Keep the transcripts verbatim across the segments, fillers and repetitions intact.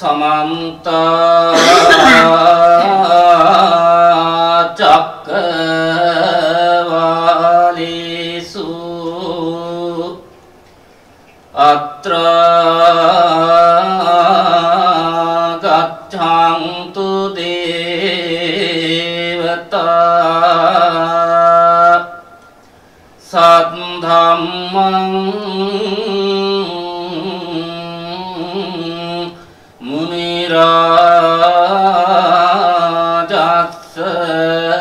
समन्ता चक्रवालेषु अत्र गच्छन्तु देवता सद्धम्मं राजस्स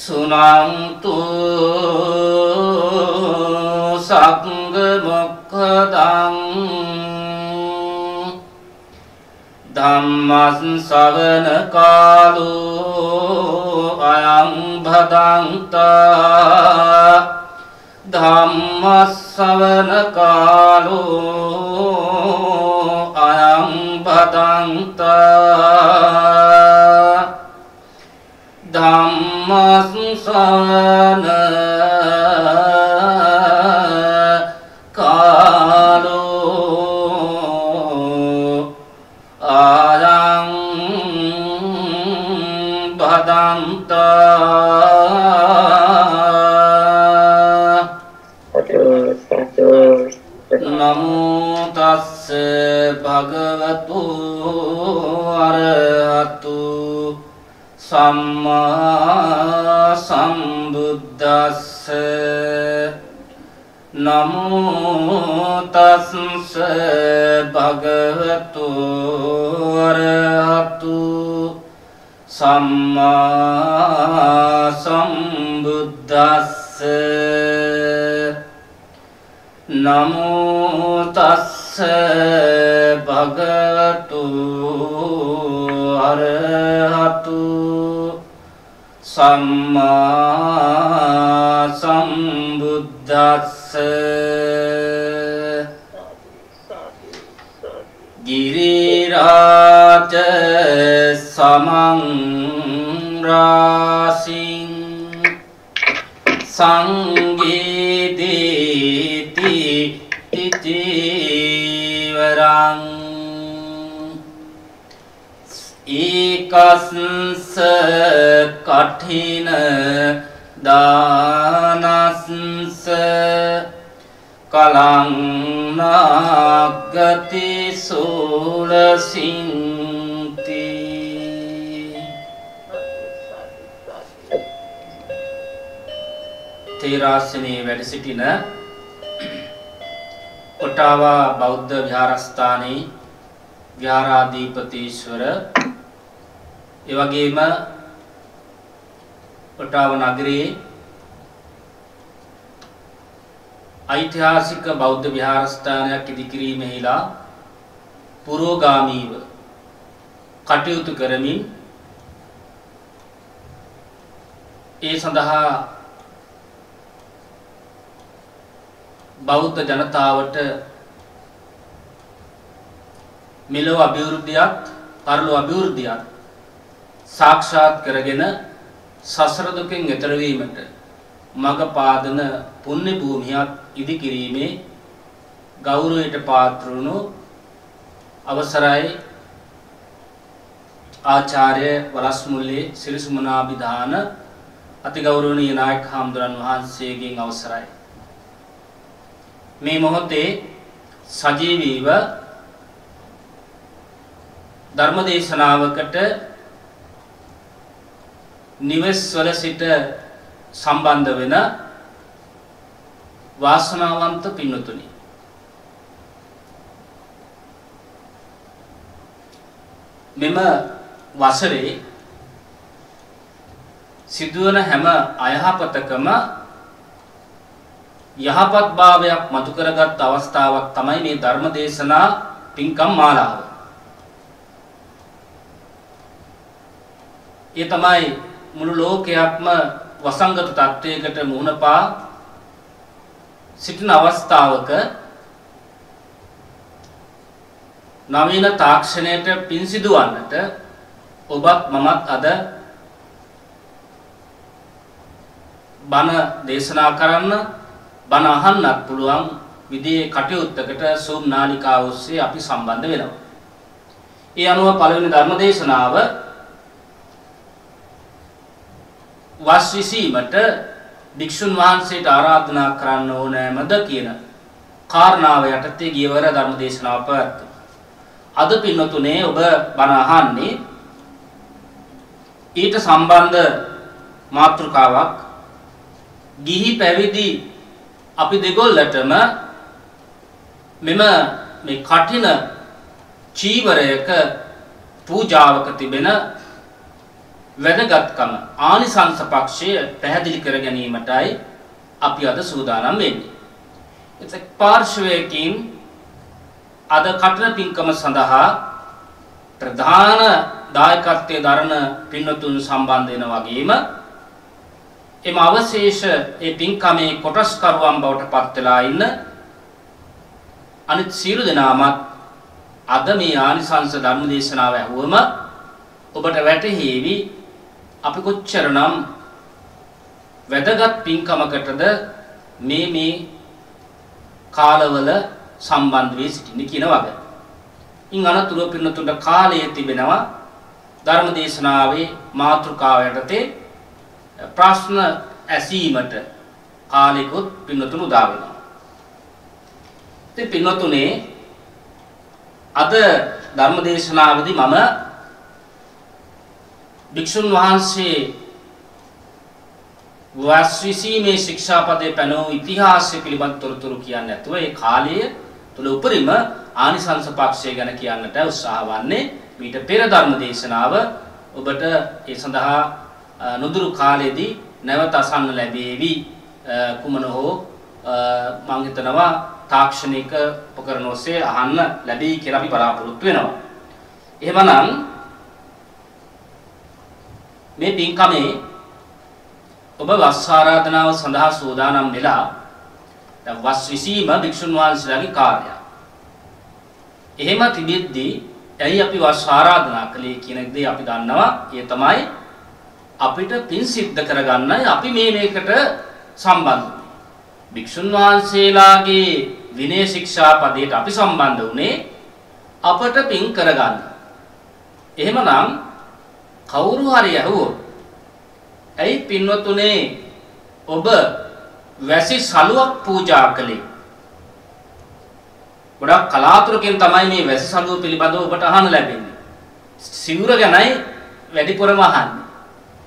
सुनन्तु संगमुक्तं धम्मं श्रवणकालो अयं भदन्ता धम्मं श्रवणकालो धम्मसुसन कालो आलं भदन्त नमो तस्से भगवतो अरहतो सम्मा सम्बुद्धस्से नमो तस्से भगवतो अरहतो सम्मा सम्बुद्धस्से नमो तस्से भगवतो अरहतो सम्मा सम्बुद्धस्से गिरिराज समं रासिं संगीति जीवरं एकस्स कठिन दानस्स कलं नागति सोलसिंति तेरासने වැඩ සිටින कोटावा बौद्ध विहारस्थाने विहाराधिपतीश्वर एवगेम कोटावा नगरे ऐतिहासिक बौद्ध विहारस्थानयक इदिकिरीमेहिला पुरोगामीव कटयुतु करमिन ए सඳහා बौद्ध जनतावट मिलो अभिवृद्धियात परलो अभिवृद्धियात साक्षात् करगेन ससर दुकिन ඈතර වීමට මඟ පාදන පුණ්‍ය භූමියක් ඉදි කිරීමේ ගෞරවයට පාත්‍ර වුණු අවසරයි ආචාර්ය වලස්මුල්ලේ සිරිසුමනාභිදාන අති ගෞරවනීය නායක හාමුදුරන් වහන්සේගෙන් අවසරයි මේ මොහොතේ සජීවීව ධර්මදේශනාවකට නිවෙස්වල සිට සම්බන්ධ වෙන වාසනාවන්ත පින්වතුනි මෙම වසරේ සිදුවන හැම අයහපතකම යහපත් භාවයක් මතු කරගත් අවස්ථාවක් තමයි මේ ධර්ම දේශනා පින්කම් මාලාව. ඒ තමයි මුළු ලෝකයක්ම වසංගත තත්වයකට මුහුණ පා සිටින අවස්ථාවක නවීන තාක්ෂණයට පින් සිදුවන්නට ඔබත් මමත් අද බණ දේශනා කරන්න බණ අහන්නත් පුළුවන් විදිහේ කටයුත්තකට Zoom නාලිකාව ඔස්සේ අපි සම්බන්ධ වෙනවා. ඒ අනුව පළවෙනි ධර්ම දේශනාව වස් විසීමට භික්ෂුන් වහන්සේට ආරාධනා කරන්න ඕනෑමද කියන කාරණාව යටතේ ගියවර ධර්ම දේශනාව පැවැත්වුවා. අද පින්වතුනේ ඔබ බණ අහන්නේ ඊට සම්බන්ධ මාතෘකාවක් ගිහි පැවිදි අපි දෙගොල්ලටම මෙම මේ කටින චීවරයක පූජාවක තිබෙන වැදගත්කම ආනිසංස පක්ෂය පැහැදිලි කර ගැනීමටයි අපි අද සූදානම් වෙන්නේ. එතෙක් පාර්ශවයකින් අද කටින පින්කම සඳහා ප්‍රධාන දායකත්වයේ දරන පින්වතුන් සම්බන්ධ වෙන වගේම එම අවශේෂ ඒ පින්කමේ කොටස් කරුවන් බවට පත් වෙලා ඉන්න අනිත් සියලු දෙනාම අද මේ ආනිසංස ධර්ම දේශනාව ඇහුවම ඔබට වැටහිවි අපි කොච්චරනම් වැදගත් පින්කමකටද මේ මේ කාලවල සම්බන්ධ වී සිටින්නේ කියන වගේ. ඉන් අනතුරුව පින්නතුන්ට කාලය තිබෙනවා ධර්ම දේශනාවේ මාතෘකාව යටතේ ප්‍රශ්න ඇසීමට කාලෙකුත් පින්නතුණු උදා වෙනවා. ඉතින් පින්නතුනේ අද ධර්ම දේශනාවේදී මම භික්ෂුන් වහන්සේ වස්විසීමේ ශික්ෂාපදේ පැනවූ ඉතිහාසය පිළිබඳ තොරතුරු කියන්නේ නැතුව ඒ කාලයේ තුල උපරිම ආනිසංස පක්ෂය ගැන කියන්නට උත්සාහ වන්නේ. ඊට පෙර ධර්ම දේශනාව ඔබට ඒ සඳහා නුදුරු කාලෙදී නැවත අසන්න ලැබේවි. කුමන හෝ මම හිතනවා තාක්ෂණික උපකරණ ඔස්සේ අහන්න ලැබී කියලා අපි බලාපොරොත්තු වෙනවා. එහෙමනම් මේ පින්කමේ ඔබ වස් ආරාධනාව සඳහා සූදානම් වෙලා දැන් වස් විසීම භික්ෂුන් වහන්සේලාගේ කාර්යය. එහෙම තිබෙද්දී ඇයි අපි වස් ආරාධනා කළේ කියන දේ අපි දන්නවා. ඒ තමයි අපිට පින් සිද්ධ කරගන්නයි අපි මේ මේකට සම්බන්ධ. භික්ෂුන් වහන්සේලාගේ විනය ශික්ෂාපදයට අපි සම්බන්ධ වුණේ අපට පින් කරගන්න. එහෙමනම් කවුරු හරි ඇහුවොත් ඇයි පින්වතුනේ ඔබ වැසි සලුවක් පූජා කළේ? ගොඩක් කලාතුරකින් තමයි මේ වැසි සලුව පිළිබඳව ඔබට අහන්න ලැබෙන්නේ. සිවුර ගැනයි වැඩිපුරම අහන්නේ.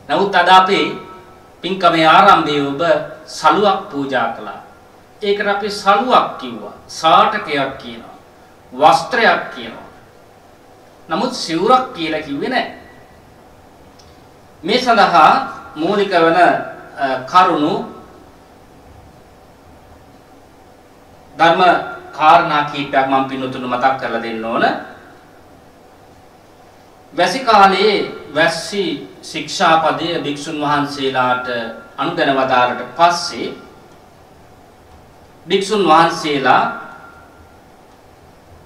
නමුත් අද අපේ පින්කමේ ආරම්භයේ ඔබ සලුවක් පූජා කළා. ඒකට අපි සලුවක් කිව්වා. සාටකයක් කියනවා. වස්ත්‍රයක් කියනවා. නමුත් සිවුරක් කියලා කිව්වේ නැහැ. මේ සඳහා මූලික වන කරුණු ධර්ම කාරණා කීපයක් මම පින්නතුන්ට මතක් කරලා දෙන්න ඕන. වැසි කාලයේ වැස්සි ශික්ෂාපදයේ භික්ෂුන් වහන්සේලාට අනුදැන වදාළට පස්සේ භික්ෂුන් වහන්සේලා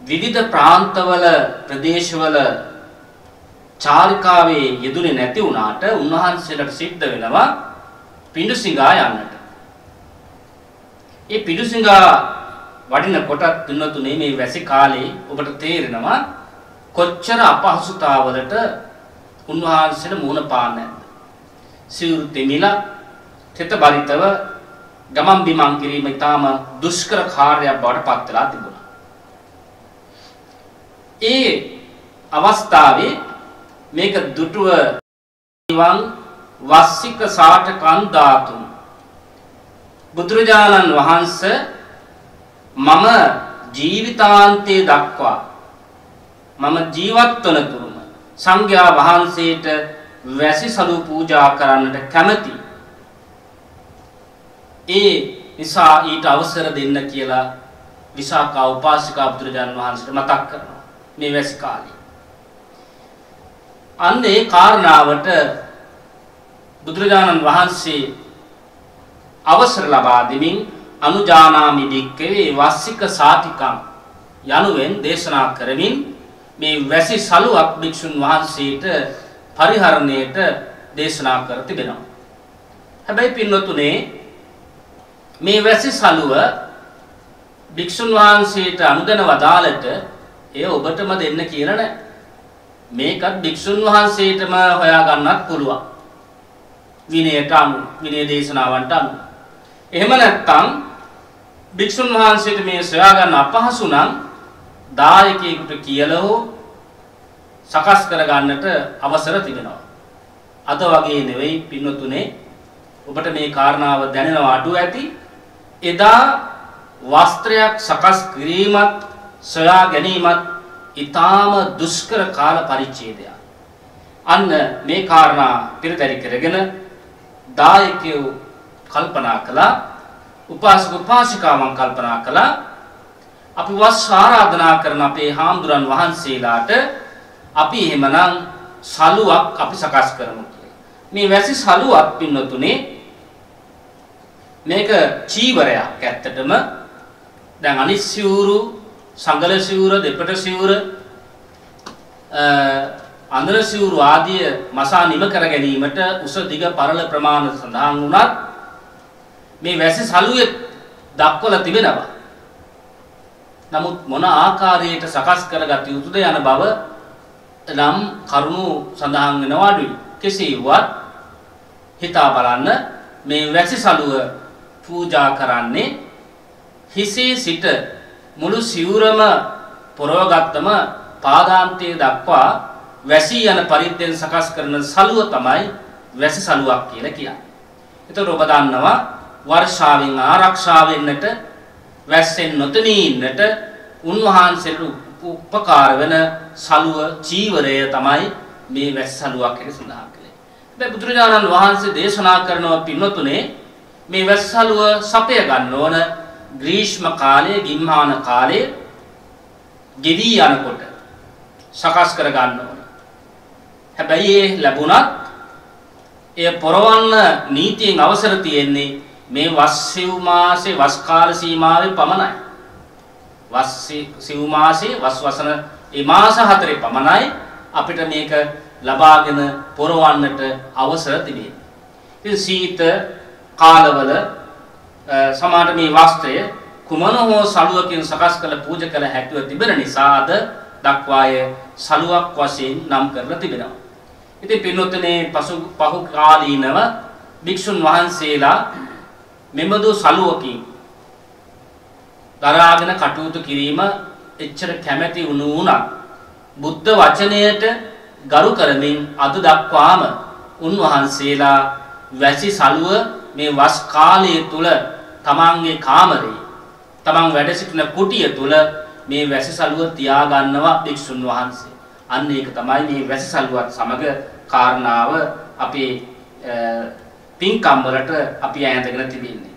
විවිධ ප්‍රාන්තවල ප්‍රදේශවල චාරිකාවේ යෙදුනේ නැති වුණාට උන්වහන්සේලාට සිද්ධ වෙනවා පිඬුසිඟා යන්නට. ඒ පිඬුසිඟා වඩින කොටත් තුනතුනේ මේ වැසි කාලේ ඔබට තේරෙනවා කොච්චර අපහසුතාවලට උන්වහන්සේට මුණ පාන්න නැද්ද? සිවුරු දෙමිලා තෙත බරිතව ගමන් බිමන් කිරීම ඉතාම දුෂ්කර කාර්යයක් බවට පත් වෙලා තිබුණා. ඒ අවස්ථාවේ මේක දුටුව නිවන් වස්සික සාටකන් ධාතුන් බුදුරජාණන් වහන්සේ මම ජීවිතාන්තයේ දක්වා මම ජීවත් වන තුරුම සංඝයා වහන්සේට වැසි සලු පූජා කරන්නට කැමති. ඒ නිසා ඊට අවසර දෙන්න කියලා විසාකා උපාසිකා බුදුරජාණන් වහන්සේට මතක් කරනවා මේ වැසි කාලේ. අන්න ඒ කාරණාවට බුදුරජාණන් වහන්සේ අවසර ලබා දෙමින් අනුජානාමි භික්කවේ වස්සික සාතිකම් යනුවෙන් දේශනා කරමින් මේ වැසි සලුවක් භික්ෂුන් වහන්සේට පරිහරණයට දේශනා කර තිබෙනවා. හැබැයි පින්වතුනේ මේ වැසි සලුව භික්ෂුන් වහන්සේට අනුදැන වදාළට එය ඔබටම දෙන්න කියලා නෑ. මේකත් භික්ෂුන් වහන්සේටම හොයා ගන්නත් පුළුවන්. විනයට අනුව, විනය දේශනාවන්ට අනුව. එහෙම නැත්නම් භික්ෂුන් වහන්සේට මේ සොයා ගන්න අපහසු නම් දායකයෙකුට කියලා හෝ සකස් කර ගන්නට අවසර තිබෙනවා. අද වගේ නෙවෙයි පින්වතුනේ ඔබට මේ කාරණාව දැනෙනවා අඩු ඇති. එදා වස්ත්‍රයක් සකස් කිරීමත් සොයා ගැනීමත් ඊටාම දුෂ්කර කාල පරිච්ඡේදයක්. අන්න මේ කාරණා පිළිතරි කරගෙන දායකයෝ කල්පනා කළා, උපාසක උපාසිකාවන් කල්පනා කළා, අපි වස් ආරාධනා කරන අපේ හාමුදුරන් වහන්සේලාට අපි එහෙමනම් සලුවක් අපි සකස් කරමු කියලා. මේ වැසි සලුවක් පින්නතුනේ මේක චීවරයක්. ඇත්තටම දැන් අනිත් සිවුරු, සංගල සිවුර, දෙපට සිවුර, අන්දර සිවුරු ආදී මසා නිම කර ගැනීමට උස දිග පරල ප්‍රමාණ සඳහන් වුණත් මේ වැසි සලුවේ දක්වලා තිබෙනවා. නමුත් මොන ආකාරයකට සකස් කරගත යුතුද යන බව නම් කරුණු සඳහන් වෙනවා අඩුයි. කෙසේවත් හිතා බලන්න මේ වැසි සලුව පූජා කරන්නේ හිසේ සිට මුළු සිවුරම පොරවගත්තම පාදාන්තයේ දක්වා වැසී යන පරිද්දෙන් සකස් කරන සලුව තමයි වැසි සලුවක් කියලා කියන්නේ. ඒතර ඔබ දන්නවා වර්ෂාවෙන් ආරක්ෂා වෙන්නට, වැස්සෙන් නොතනී ඉන්නට උන්වහන්සේට උපකාර වෙන සලුව චීවරය තමයි මේ වැස්ස සලුවක් කියලා සඳහන් කළේ. දැන් බුදුරජාණන් වහන්සේ දේශනා කරනවා පින්වතුනේ මේ වැස්ස සලුව සපය ගන්න ඕන ග්‍රීෂ්ම කාලයේ, ගිම්හාන කාලයේ ගෙවි යනකොට සකස් කර ගන්න ඕන. හැබැයි ඒ ලැබුණත් ඒ පොරවන්න නීතියෙන් අවසර තියෙන්නේ මේ වස් සිව් මාසේ වස් කාල සීමාවේ පමණයි. වස් සිව් මාසේ වස් වසන ඒ මාස හතරේ පමණයි අපිට මේක ලබාගෙන පොරවන්නට අවසර තිබෙන්නේ. ඉතින් සීත කාලවල සමහර මේ වස්ත්‍රය කුමන හෝ සලුවකින් සකස් කළ පූජා කළ හැකිය තිබෙන නිසාද දක්වාය සලුවක් වශයෙන් නම් කරලා තිබෙනවා. ඉතින් පින්වත්නේ පසු පහු කාලීනව භික්ෂුන් වහන්සේලා මෙබඳු සලුවකින් දරාගෙන කටයුතු කිරීම එච්චර කැමැති වුණු වුණා බුද්ධ වචනයට ගරු කරමින් අද දක්වාම උන්වහන්සේලා වැසි සලුව මේ වස් කාලයේ තුල තමන්ගේ කාමරේ, තමන් වැඩ සිටින කුටිය තුල මේ වැසි සලුව තියා ගන්නවා භික්ෂුන් වහන්සේ. අන්න ඒක තමයි මේ වැසි සලුවත් සමග කාරණාව අපේ පින්කම් වලට අපි ඇඳගෙන තිබෙන්නේ.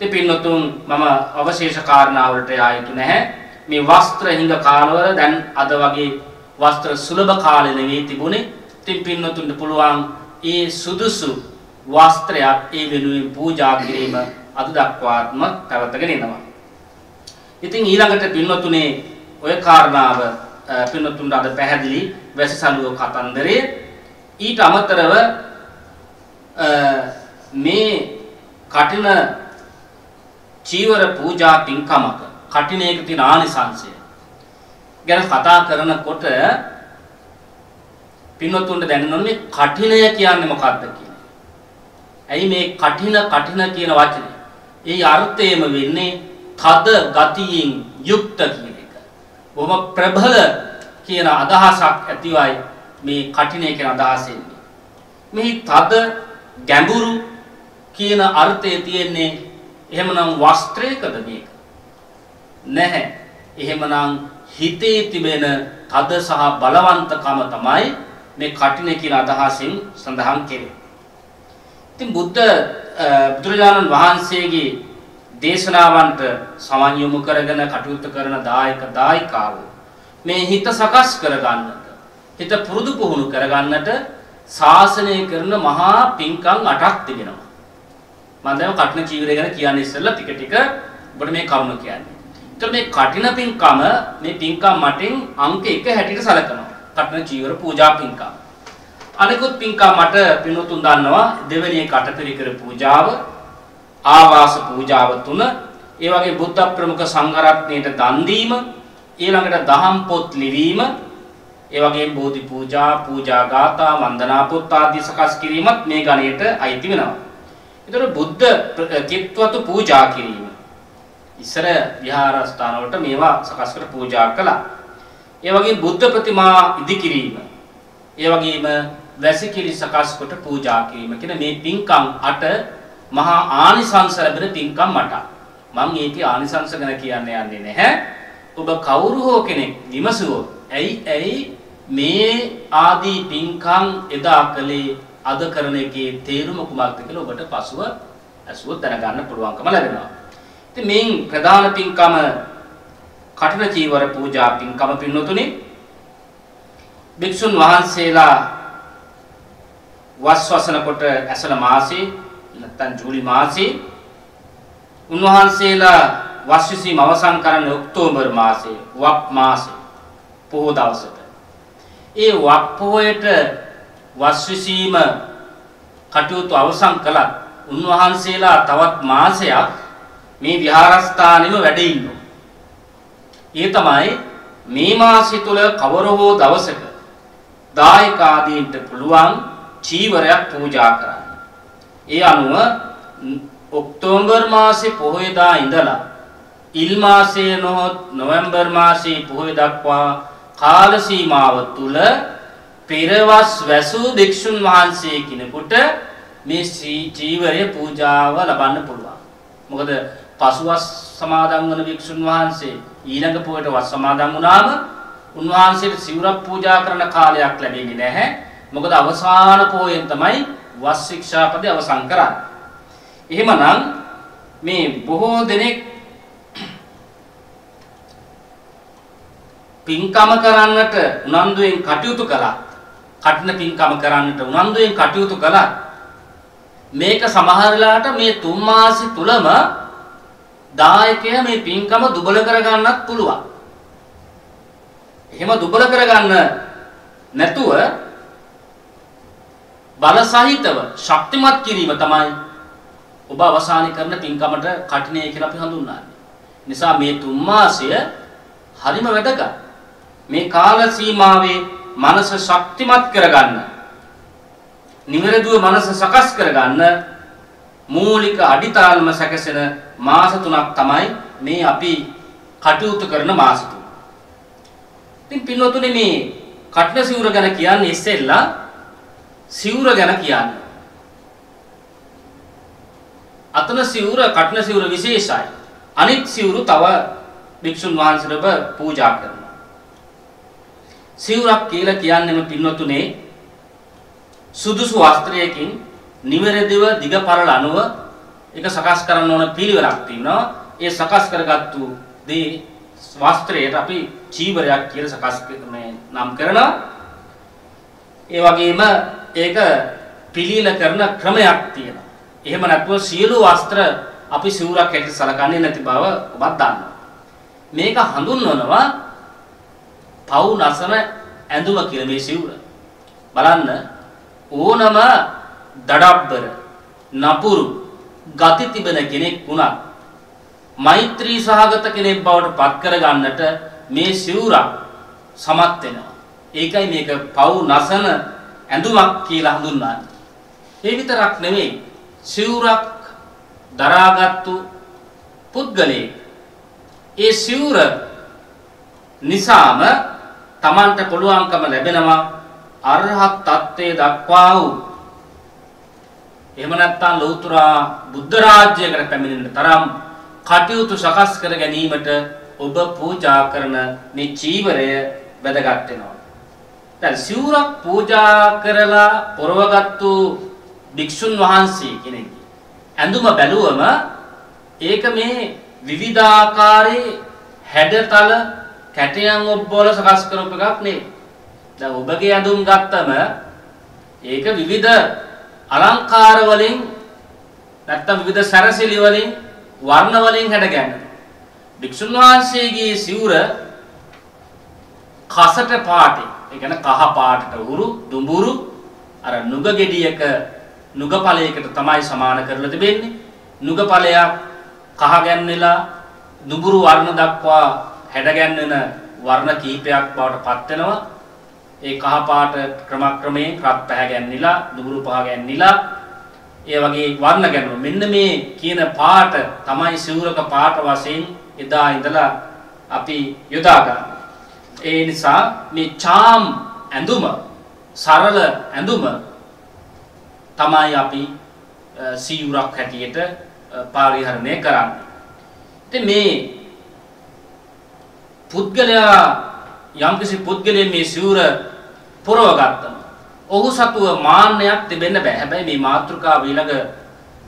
ඉතින් පින්නතුන් මම අවශේෂ කාරණා වලට ආයෙත් නැහැ. මේ වස්ත්‍ර හිඟ කාලවල දැන් අද වගේ වස්ත්‍ර සුලභ කාලෙ නෙවෙයි තිබුණේ. ඉතින් පින්නතුන්ට පුළුවන් ඒ සුදුසු වස්ත්‍රයක් ඒ වෙනුවෙන් පූජා කිරීම අද දක්වාත්ම පැවතගෙන යනවා. ඉතින් ඊළඟට පින්නතුනේ ওই කාරණාව පින්නතුන්ට අද පැහැදිලි වැසි සලුව කතන්දරේ. ඊට අමතරව මේ කටින චීවර පූජා පින්කමක කටිනේක තියෙන ආනිසංසය ගැන කතා කරනකොට පින්වත්තුන්ට දැනෙන්න මේ කටිනය කියන්නේ මොකක්ද කියන්නේ. ඇයි මේ කටින කටින කියන වචනේ? ඒ අර්ථයම වෙන්නේ තද ගතියෙන් යුක්ත කියන එක. බොහොම ප්‍රබල කියන අදහසක් ඇතිවයි මේ කටිනය කියන අදහස එන්නේ. මේ තද ගැඹුරු කියන අර්ථය තියෙන්නේ. එහෙමනම් වස්ත්‍රයකද මේක? නැහැ. එහෙමනම් හිතේ තිබෙන තද සහ බලවන්තකම තමයි මේ කටින කියලා අදහසින් සඳහන් කෙරේ. ඉතින් බුද්ධ බුදුරජාණන් වහන්සේගේ දේශනාවන්ට සමන් යොමු කරගෙන කටයුතු කරන දායක දායිකාවෝ මේ හිත සකස් කරගන්නට, හිත පුරුදු පුහුණු කරගන්නට ශාසනය කරන මහා පින්කම් අටක් තිබෙනවා. මම දැන් කටින චීවරය ගැන කියන්නේ ඉස්සෙල්ලා ටික ටික ඔබට මේ කරුණ කියන්නේ. ඒතර මේ කටින පින්කම මේ පින්කම් මටින් අංක එක හැටියට සැලකනවා. කටින චීවර පූජා පින්කම්. අනිකුත් පින්කම් මට පිනුතුන් දන්නවා දෙවෙනි එක අටපිරිකර පූජාව ආවාස පූජාව තුන ඒ වගේ බුද්ධ ප්‍රමුඛ සංඝ රත්නයට දන් දීම ඊළඟට දහම් පොත් ලිවීම ඒ වගේම බෝධි පූජා පූජා ගාථා වන්දනා පොත් ආදී සකස් කිරීමත් මේ ගණයට අයිති වෙනවා. ඒතර බුද්ධ චිත්වතු පූජා කිරීම ඉස්සර විහාරස්ථාන වලට මේවා සකස් කර පූජා කළා. ඒ වගේම බුද්ධ ප්‍රතිමා ඉදි කිරීම ඒ වගේම වැසිකිලි සකස් කොට පූජා කිරීම කියන මේ පින්කම් අට මහා ආනිසංස ලැබෙන පින්කම් අට. මම ඒකේ ආනිසංස ගැන කියන්න යන්නේ නැහැ. ඔබ කවුරු හෝ කෙනෙක් විමසුවොත් ඇයි ඇයි මේ ආදී පින්කම් එදා කලේ අද කරන එකේ තේරුම කුමක්ද කියලා ඔබට පසුව අසුව දැනගන්න පුළුවන්කම ලැබෙනවා. ඉතින් මේ ප්‍රධාන පින්කම කඨින චීවර පූජා පින්කම පින්නතුනේ භික්ෂුන් වහන්සේලා වස්වසන කොට ඇසළ මාසී නැත්නම් ජූලි මාසී උන්වහන්සේලා වස් විසීම අවසන් කරන ඔක්තෝබර් මාසයේ වප් මාසයේ පොහොය දවසට ඒ වප් පොහොයට වස් විසීම කටයුතු අවසන් කළත් උන්වහන්සේලා තවත් මාසයක් මේ විහාරස්ථානෙම වැඩ ඉන්නවා. ඒ තමයි මේ මාසය තුල කවර හෝ දවසක දායකාදීන්ට පුළුවන් චීවරයක් පූජා කරන්න. ඒ අනුව ඔක්තෝබර් මාසේ පොහොයදා ඉඳලා ඉල් මාසයේ නොහොත් නොවැම්බර් මාසයේ පොහොය දක්වා කාල සීමාව තුල පෙරවස් වැසූ භික්ෂුන් වහන්සේ කෙනෙකුට මේ චීවරය පූජාව ලබන්න පුළුවන්. මොකද පසුවස් සමාදන් වන භික්ෂුන් වහන්සේ ඊළඟ පොයට වස් සමාදන් වුණාම උන්වහන්සේට සිවුරක් පූජා කරන කාලයක් ලැබෙන්නේ නැහැ. මොකද අවසාන පොයෙන් තමයි වස් ශික්ෂාපදේ අවසන් කරන්නේ. එහෙමනම් මේ බොහෝ දෙනෙක් පින්කම කරන්නට උනන්දුයෙන් කටයුතු කළා. කඨින පින්කම කරන්නට උනන්දුයෙන් කටයුතු කළා. මේක සමහරලාට මේ තුන් මාසෙ තුලම දායකයා මේ පින්කම දුබල කරගන්නත් පුළුවන්. එහෙම දුබල කරගන්න නැතුව බල සහිතව ශක්තිමත් කිරීම තමයි ඔබ අවසානයේ කරන පින්කමට කඨිනය කියලා අපි හඳුන්වන්නේ. නිසා මේ තුන් මාසය හරිම වැදගත්. මේ කාල සීමාවේ මනස ශක්තිමත් කරගන්න. නිවැරදිව මනස සකස් කරගන්න මූලික අඩිතාලම සැකසෙන මාස තුනක් තමයි මේ අපි කටයුතු කරන මාස තුන. ඉතින් පින්වතුනි මේ කඨින සිවුර ගැන කියන්නේ ඉස්සෙල්ලා සිවුර ගැන කියන්නේ. අතන සිවුර කඨින සිවුර විශේෂයි. අනිත් සිවුරු තව භික්ෂුන් වහන්සේලව පූජා කරනවා. සිවුරක් කියලා කියන්නේම පින්වතුනේ සුදුසු වස්ත්‍රයකින් නිවැරදිව දිග පරල අනුව ඒක සකස් කරන්න ඕන පිළිවෙලක් තියෙනවා. ඒ සකස් කරගත්තු දේ වස්ත්‍රයට අපි චීවරයක් කියලා සකස් කරන්නේ නම් කරනවා. ඒ වගේම ඒක පිළිල කරන ක්‍රමයක් තියෙනවා. එහෙම නැත්නම් සියලු වස්ත්‍ර අපි සිවුරක් ඇට සලකන්නේ නැති බව ඔබත් දන්නවා. මේක හඳුන්වනවා පවු නසන ඇඳුම කියලා මේ සිවුර. බලන්න ඕනම දඩබ්බර නපුරු ගති තිබෙන කෙනෙක් වුණත් මෛත්‍රී සහගත කෙනෙක් බවට පත් කරගන්නට මේ සිවුරක් සමත් වෙනවා. ඒකයි මේක පවු නසන ඇඳුමක් කියලා හඳුන්වන්නේ. ඒ විතරක් නෙමෙයි සිවුරක් දරාගත්තු පුද්ගලයෙක් ඒ සිවුර නිසාම තමන්ට පුළුවන්කම ලැබෙනවා අරහත් තත්ත්වයේ දක්වා වූ එහෙම නැත්නම් ලෞතර බුද්ධ රාජ්‍යයකට පැමිණෙන තරම් කටයුතු සකස් කර ගැනීමට ඔබ පූජා කරන මේ චීවරය වැදගත් වෙනවා. දැන් සිවුරක් පූජා කරලා පොරවගත්තු භික්ෂුන් වහන්සේ කෙනෙක්ගේ ඇඳුම බැලුවම ඒක මේ විවිධාකාරයේ හැඩතල කැටයන් ඔබ්බවල සකස් කරපු එකක් නෙවෙයි. දැන් ඔබගේ ඇඳුම් ගත්තම ඒක විවිධ අලංකාර වලින් නැත්නම් විවිධ සැරසිලි වලින් වර්ණ වලින් හැඩගැන්වෙනවා. භික්ෂුන් වහන්සේගේ සිවුර කසට පාටි, ඒ කියන්නේ කහ පාටට උරු, දුඹුරු අර නුග ගෙඩියක නුග ඵලයකට තමයි සමාන කරලා තිබෙන්නේ. නුග ඵලයක් කහ ගැන්වෙලා නුඹුරු වර්ණ දක්වා හැඩ ගැන්වෙන වර්ණ කීපයක් බවට පත් වෙනවා. ඒ කහ පාට ක්‍රමක්‍රමයෙන් රත් පැහැ ගැන්විලා නුඹුරු පහ ගැන්විලා ඒ වගේ වර්ණ ගැන්වෙනවා. මෙන්න මේ කියන පාට තමයි සිවුරක පාට වශයෙන් එදා ඉඳලා අපි යොදා ගන්න. ඒ නිසා මේ charm ඇඳුම සරල ඇඳුම තමයි අපි සිවුරක් හැටියට පරිහරණය කරන්නේ. ඉතින් මේ පුද්ගලයා යම්කිසි පුද්ගලයෙක් මේ සිවුර පොරව ගත්තම ඔහු සතුව මාන්නයක් තිබෙන්න බෑ. හැබැයි මේ මාත්‍රිකාව ඊළඟ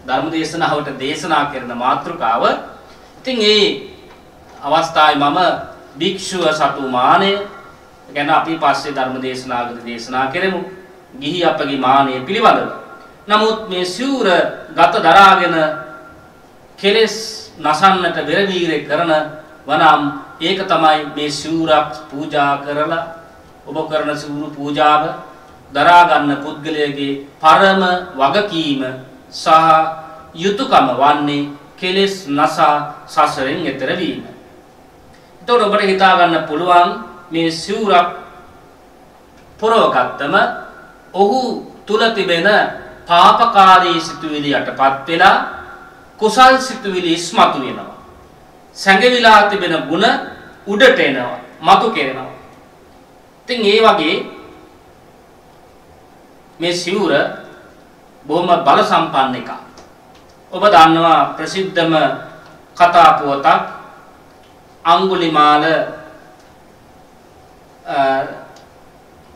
ධර්මදේශනාවට දේශනා කරන මාත්‍රිකාව. ඉතින් ඒ අවස්ථාවේ මම භික්ෂුව සතු මානය ගැන අපි පස්සේ ධර්මදේශනාවකදී දේශනා කරමු. ගිහි අපගේ මානය පිළිබඳව. නමුත් මේ සිවුර ගත දරාගෙන කෙලෙස් නසන්නට වෙරවීරේ කරන වනම් ඒක තමයි මේ සිවුරක් පූජා කරලා ඔබ කරන සිවුරු පූජාව දරා ගන්න පුද්ගලයාගේ පරම වගකීම සහ යුතුයකම වන්නේ කෙලෙස් නසා සසරෙන් එතර වීම. එතකොට ඔබට හිතා ගන්න පුළුවන් මේ සිවුරක් පොරවගත්තම ඔහු තුල තිබෙන පාපකාරී සිතුවිලි යටපත් වෙලා කුසල් සිතුවිලි ඉස්මතු වෙනවා. සංගවිලා තිබෙන ಗುಣ උඩට එනවා, මතු කෙරෙනවා. ඉතින් ඒ වගේ මේ සිවුර බොහොම බල සම්පන්න එකක්. ඔබ දන්නවා ප්‍රසිද්ධම කතා පුවතක් අඟුලිමාල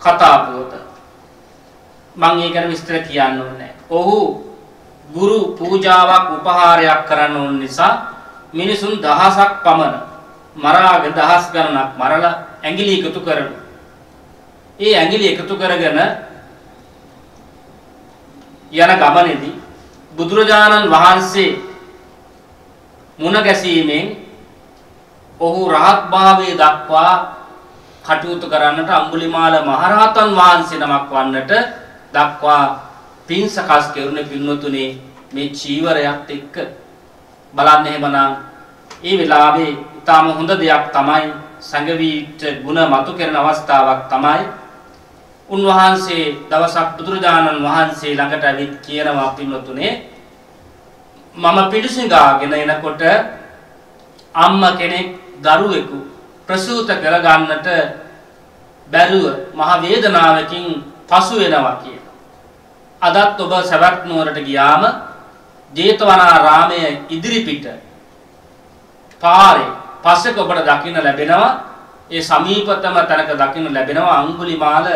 කතා පුවත. මම ඒක ගැන විස්තර කියන්න ඕනේ. ඔහු ගුරු පූජාවක් උපහාරයක් කරන්න ඕන නිසා මිනිසුන් දහසක් පමණ මරාගෙන දහස් ගණනක් මරලා ඇඟිලි එකතු කරනවා. ඒ ඇඟිලි එකතු කරගෙන යන ගමනේදී බුදුරජාණන් වහන්සේ මුණ ගැසීමෙන් ඔහු රහත් භාවයේ දක්වා කටයුතු කරන්නට අඟුලිමාල මහරහතන් වහන්සේ නමක් වන්නට දක්වා පින් සකස් කෙරුණේ පින්වතුනි මේ චීවරයත් එක්ක. බලන්න එහෙමනම් මේ වෙලාවේ ඊටම හොඳ දෙයක් තමයි සංගවිත ගුණ මතු කරන අවස්ථාවක් තමයි. උන්වහන්සේ දවසක් බුදුරජාණන් වහන්සේ ළඟට ඇවිත් කියනවා පින්වතුනි මම පිටුසිඟාගෙන එනකොට අම්මා කෙනෙක් දරුවෙකු ප්‍රසූත කර ගන්නට බැරුව මහ වේදනාවකින් පසු වෙනවා කියලා. අදත් ඔබ සවැත් නුවරට ගියාම ජේතවනාරාමයේ ඉදිරිපිට පාරේ පස්සෙක ඔබට දකින්න ලැබෙනවා. ඒ සමීපතම තැනක දකින්න ලැබෙනවා අඟුලිමාල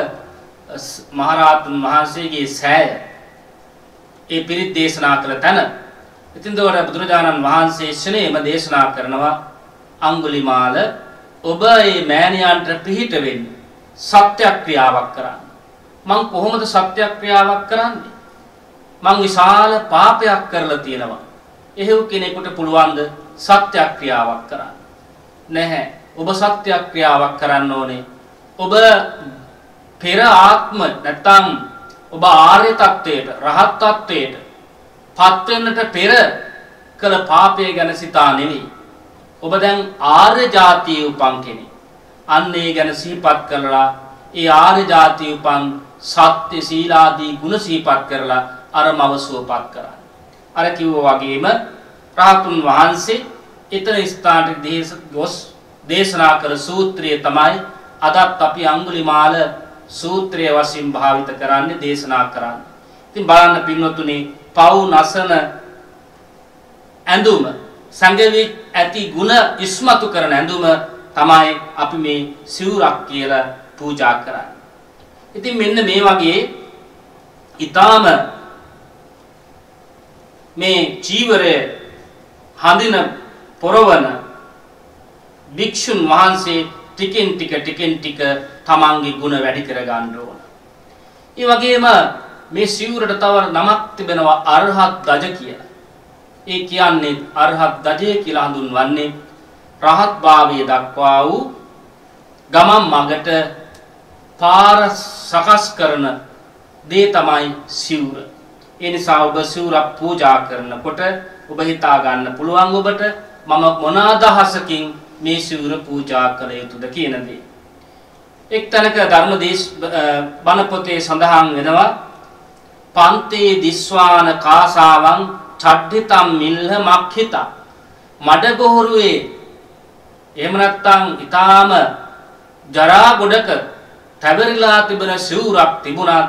මහරහතන් වහන්සේගේ සෑය. ඒ පිරිත් දේශනා කළ තැන. ඉතින් දවර බුදුරජාණන් වහන්සේ ශ්‍රේණියම දේශනා කරනවා අඟුලිමාල ඔබ මේ මෑණියන්ට පිහිට වෙන්න සත්‍යක්‍රියාවක් කරන්න. මං කොහොමද සත්‍යක්‍රියාවක් කරන්නේ? මං විශාල පාපයක් කරලා තියෙනවා. එහෙව් කෙනෙකුට පුළුවන්ද සත්‍යක්‍රියාවක් කරන්න? නැහැ. ඔබ සත්‍යක්‍රියාවක් කරන්න ඕනේ. ඔබ පෙර ආත්ම නැත්තම් ඔබ ආර්ය තත්වයට, රහත් තත්වයට පත් වෙන්නට පෙර කළ පාපය ගැන සිතා නෙවෙයි. ඔබ දැන් ආර්ය ජාතිය උපන් කෙනෙක්. අන්න ඒ ගැන සිහිපත් කරලා ඒ ආර්ය ජාතිය උපන් සත්‍ය සීලාදී ගුණ සිහිපත් කරලා අර මවසුවපත් කරන්න. අර කිව්වා වගේම රාතුන් වහන්සේ එතන ස්ථානට දේශ ගොස් දේශනා කළ සූත්‍රය තමයි අදත් අපි අඟුලිමාල සූත්‍රය වශයෙන් භාවිත කරන්නේ දේශනා කරන්නේ. ඉතින් බලන්න පින්වත්තුනි පව් නසන ඇඳුම සංගවිත් ඇති ගුණ ඉස්මතු කරන ඇඳුම තමයි අපි මේ සිවුරක් කියලා පූජා කරන්නේ. ඉතින් මෙන්න මේ වගේ ඊටාම මේ චීවරයේ හඳින පොරවන භික්ෂුන් වහන්සේ ටිකෙන් ටික ටිකෙන් ටික තමන්ගේ ගුණ වැඩි කර ගන්න ඕන. ඒ වගේම මේ සිවුරට තව නමක් තිබෙනවා අරහත් ගජ කියලා. ඒ කියන්නේ අරහත් ගජය කියලා හඳුන්වන්නේ රහත් භාවයේ දක්වා වූ ගමන් මඟට පාර සකස් කරන देतमाय सिउर एनिसा ඔබ සිවුරක් පූජා කරනකොට ඔබ හිතා ගන්න පුළුවන් ඔබට මම මොන අදහසකින් මේ සිවුර පූජා කළ යුතුද කියන දේ. එක්තරක ධර්මදේශ බණ පොතේ සඳහන් වෙනවා පන්තේ දිස්වාන කාසාවන් චඩ්ඩිතම් මිල්හ මක්ඛිතා මඩ ගොහරුවේ එහෙම නැත්නම් ඊටාම ජරා ගොඩක තැවරිලා තිබෙන සිවුරක් තිබුණත්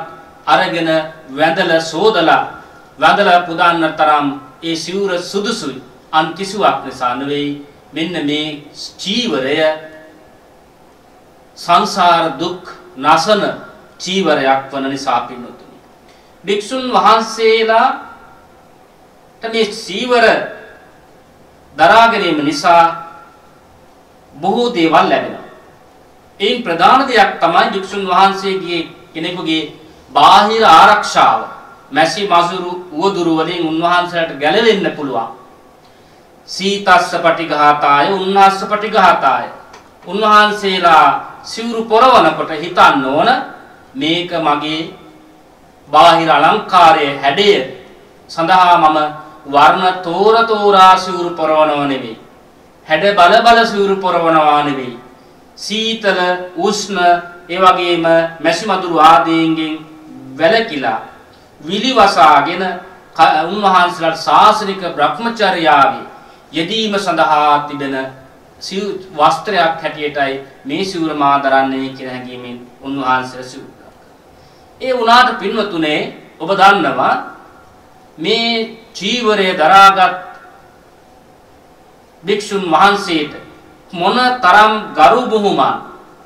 අරගෙන වැඳලා සෝදලා වැඳලා පුදන්න තරම් ඒ සිවුර සුදුසුයි අන් කිසිවක් නිසා නෙවෙයි. මෙන්න මේ චීවරය සංසාර දුක් නසන චීවරයක් වන නිසා පින්නතුනි භික්ෂුන් වහන්සේලාට මේ චීවර දරා ගැනීම නිසා බොහෝ දේවල් ලැබෙනවා. එයින් ප්‍රධාන දෙයක් තමයි භික්ෂුන් වහන්සේගේ කෙනෙකුගේ බාහිර ආරක්ෂාව මැසි මසුරු උවදුරු වලින් උන්වහන්සේට ගැලවෙන්න පුළුවන්. සීතස්ස පටිඝාතාය උන්නාස්ස පටිඝාතාය උන්වහන්සේලා සිවුරු පොරවනකොට හිතන්න ඕන මේක මගේ බාහිර අලංකාරයේ හැඩය සඳහා මම වර්ණ තෝර තෝරා සිවුරු පොරවනව නෙවෙයි, හැඩ බල බල සිවුරු පොරවනවා නෙවෙයි, සීතල උෂ්ණ ඒ වගේම මැසි මදුරු ආදීන්ගෙන් වැලකිලා විලිවසාගෙන උන්වහන්සේලා ශාසනික බ්‍රහ්මචර්යාවේ යෙදීම සඳහා තිබෙන වස්ත්‍රයක් හැටියටයි මේ සිවුර මා දරන්නේ කියලා හැඟීමෙන් උන්වහන්සේලා සිවුර. ඒ උනාට පින්වතුනේ ඔබ දන්නවා මේ චීවරය දරාගත් භික්ෂුන් වහන්සේට මොනතරම් ගරු බුහුමන්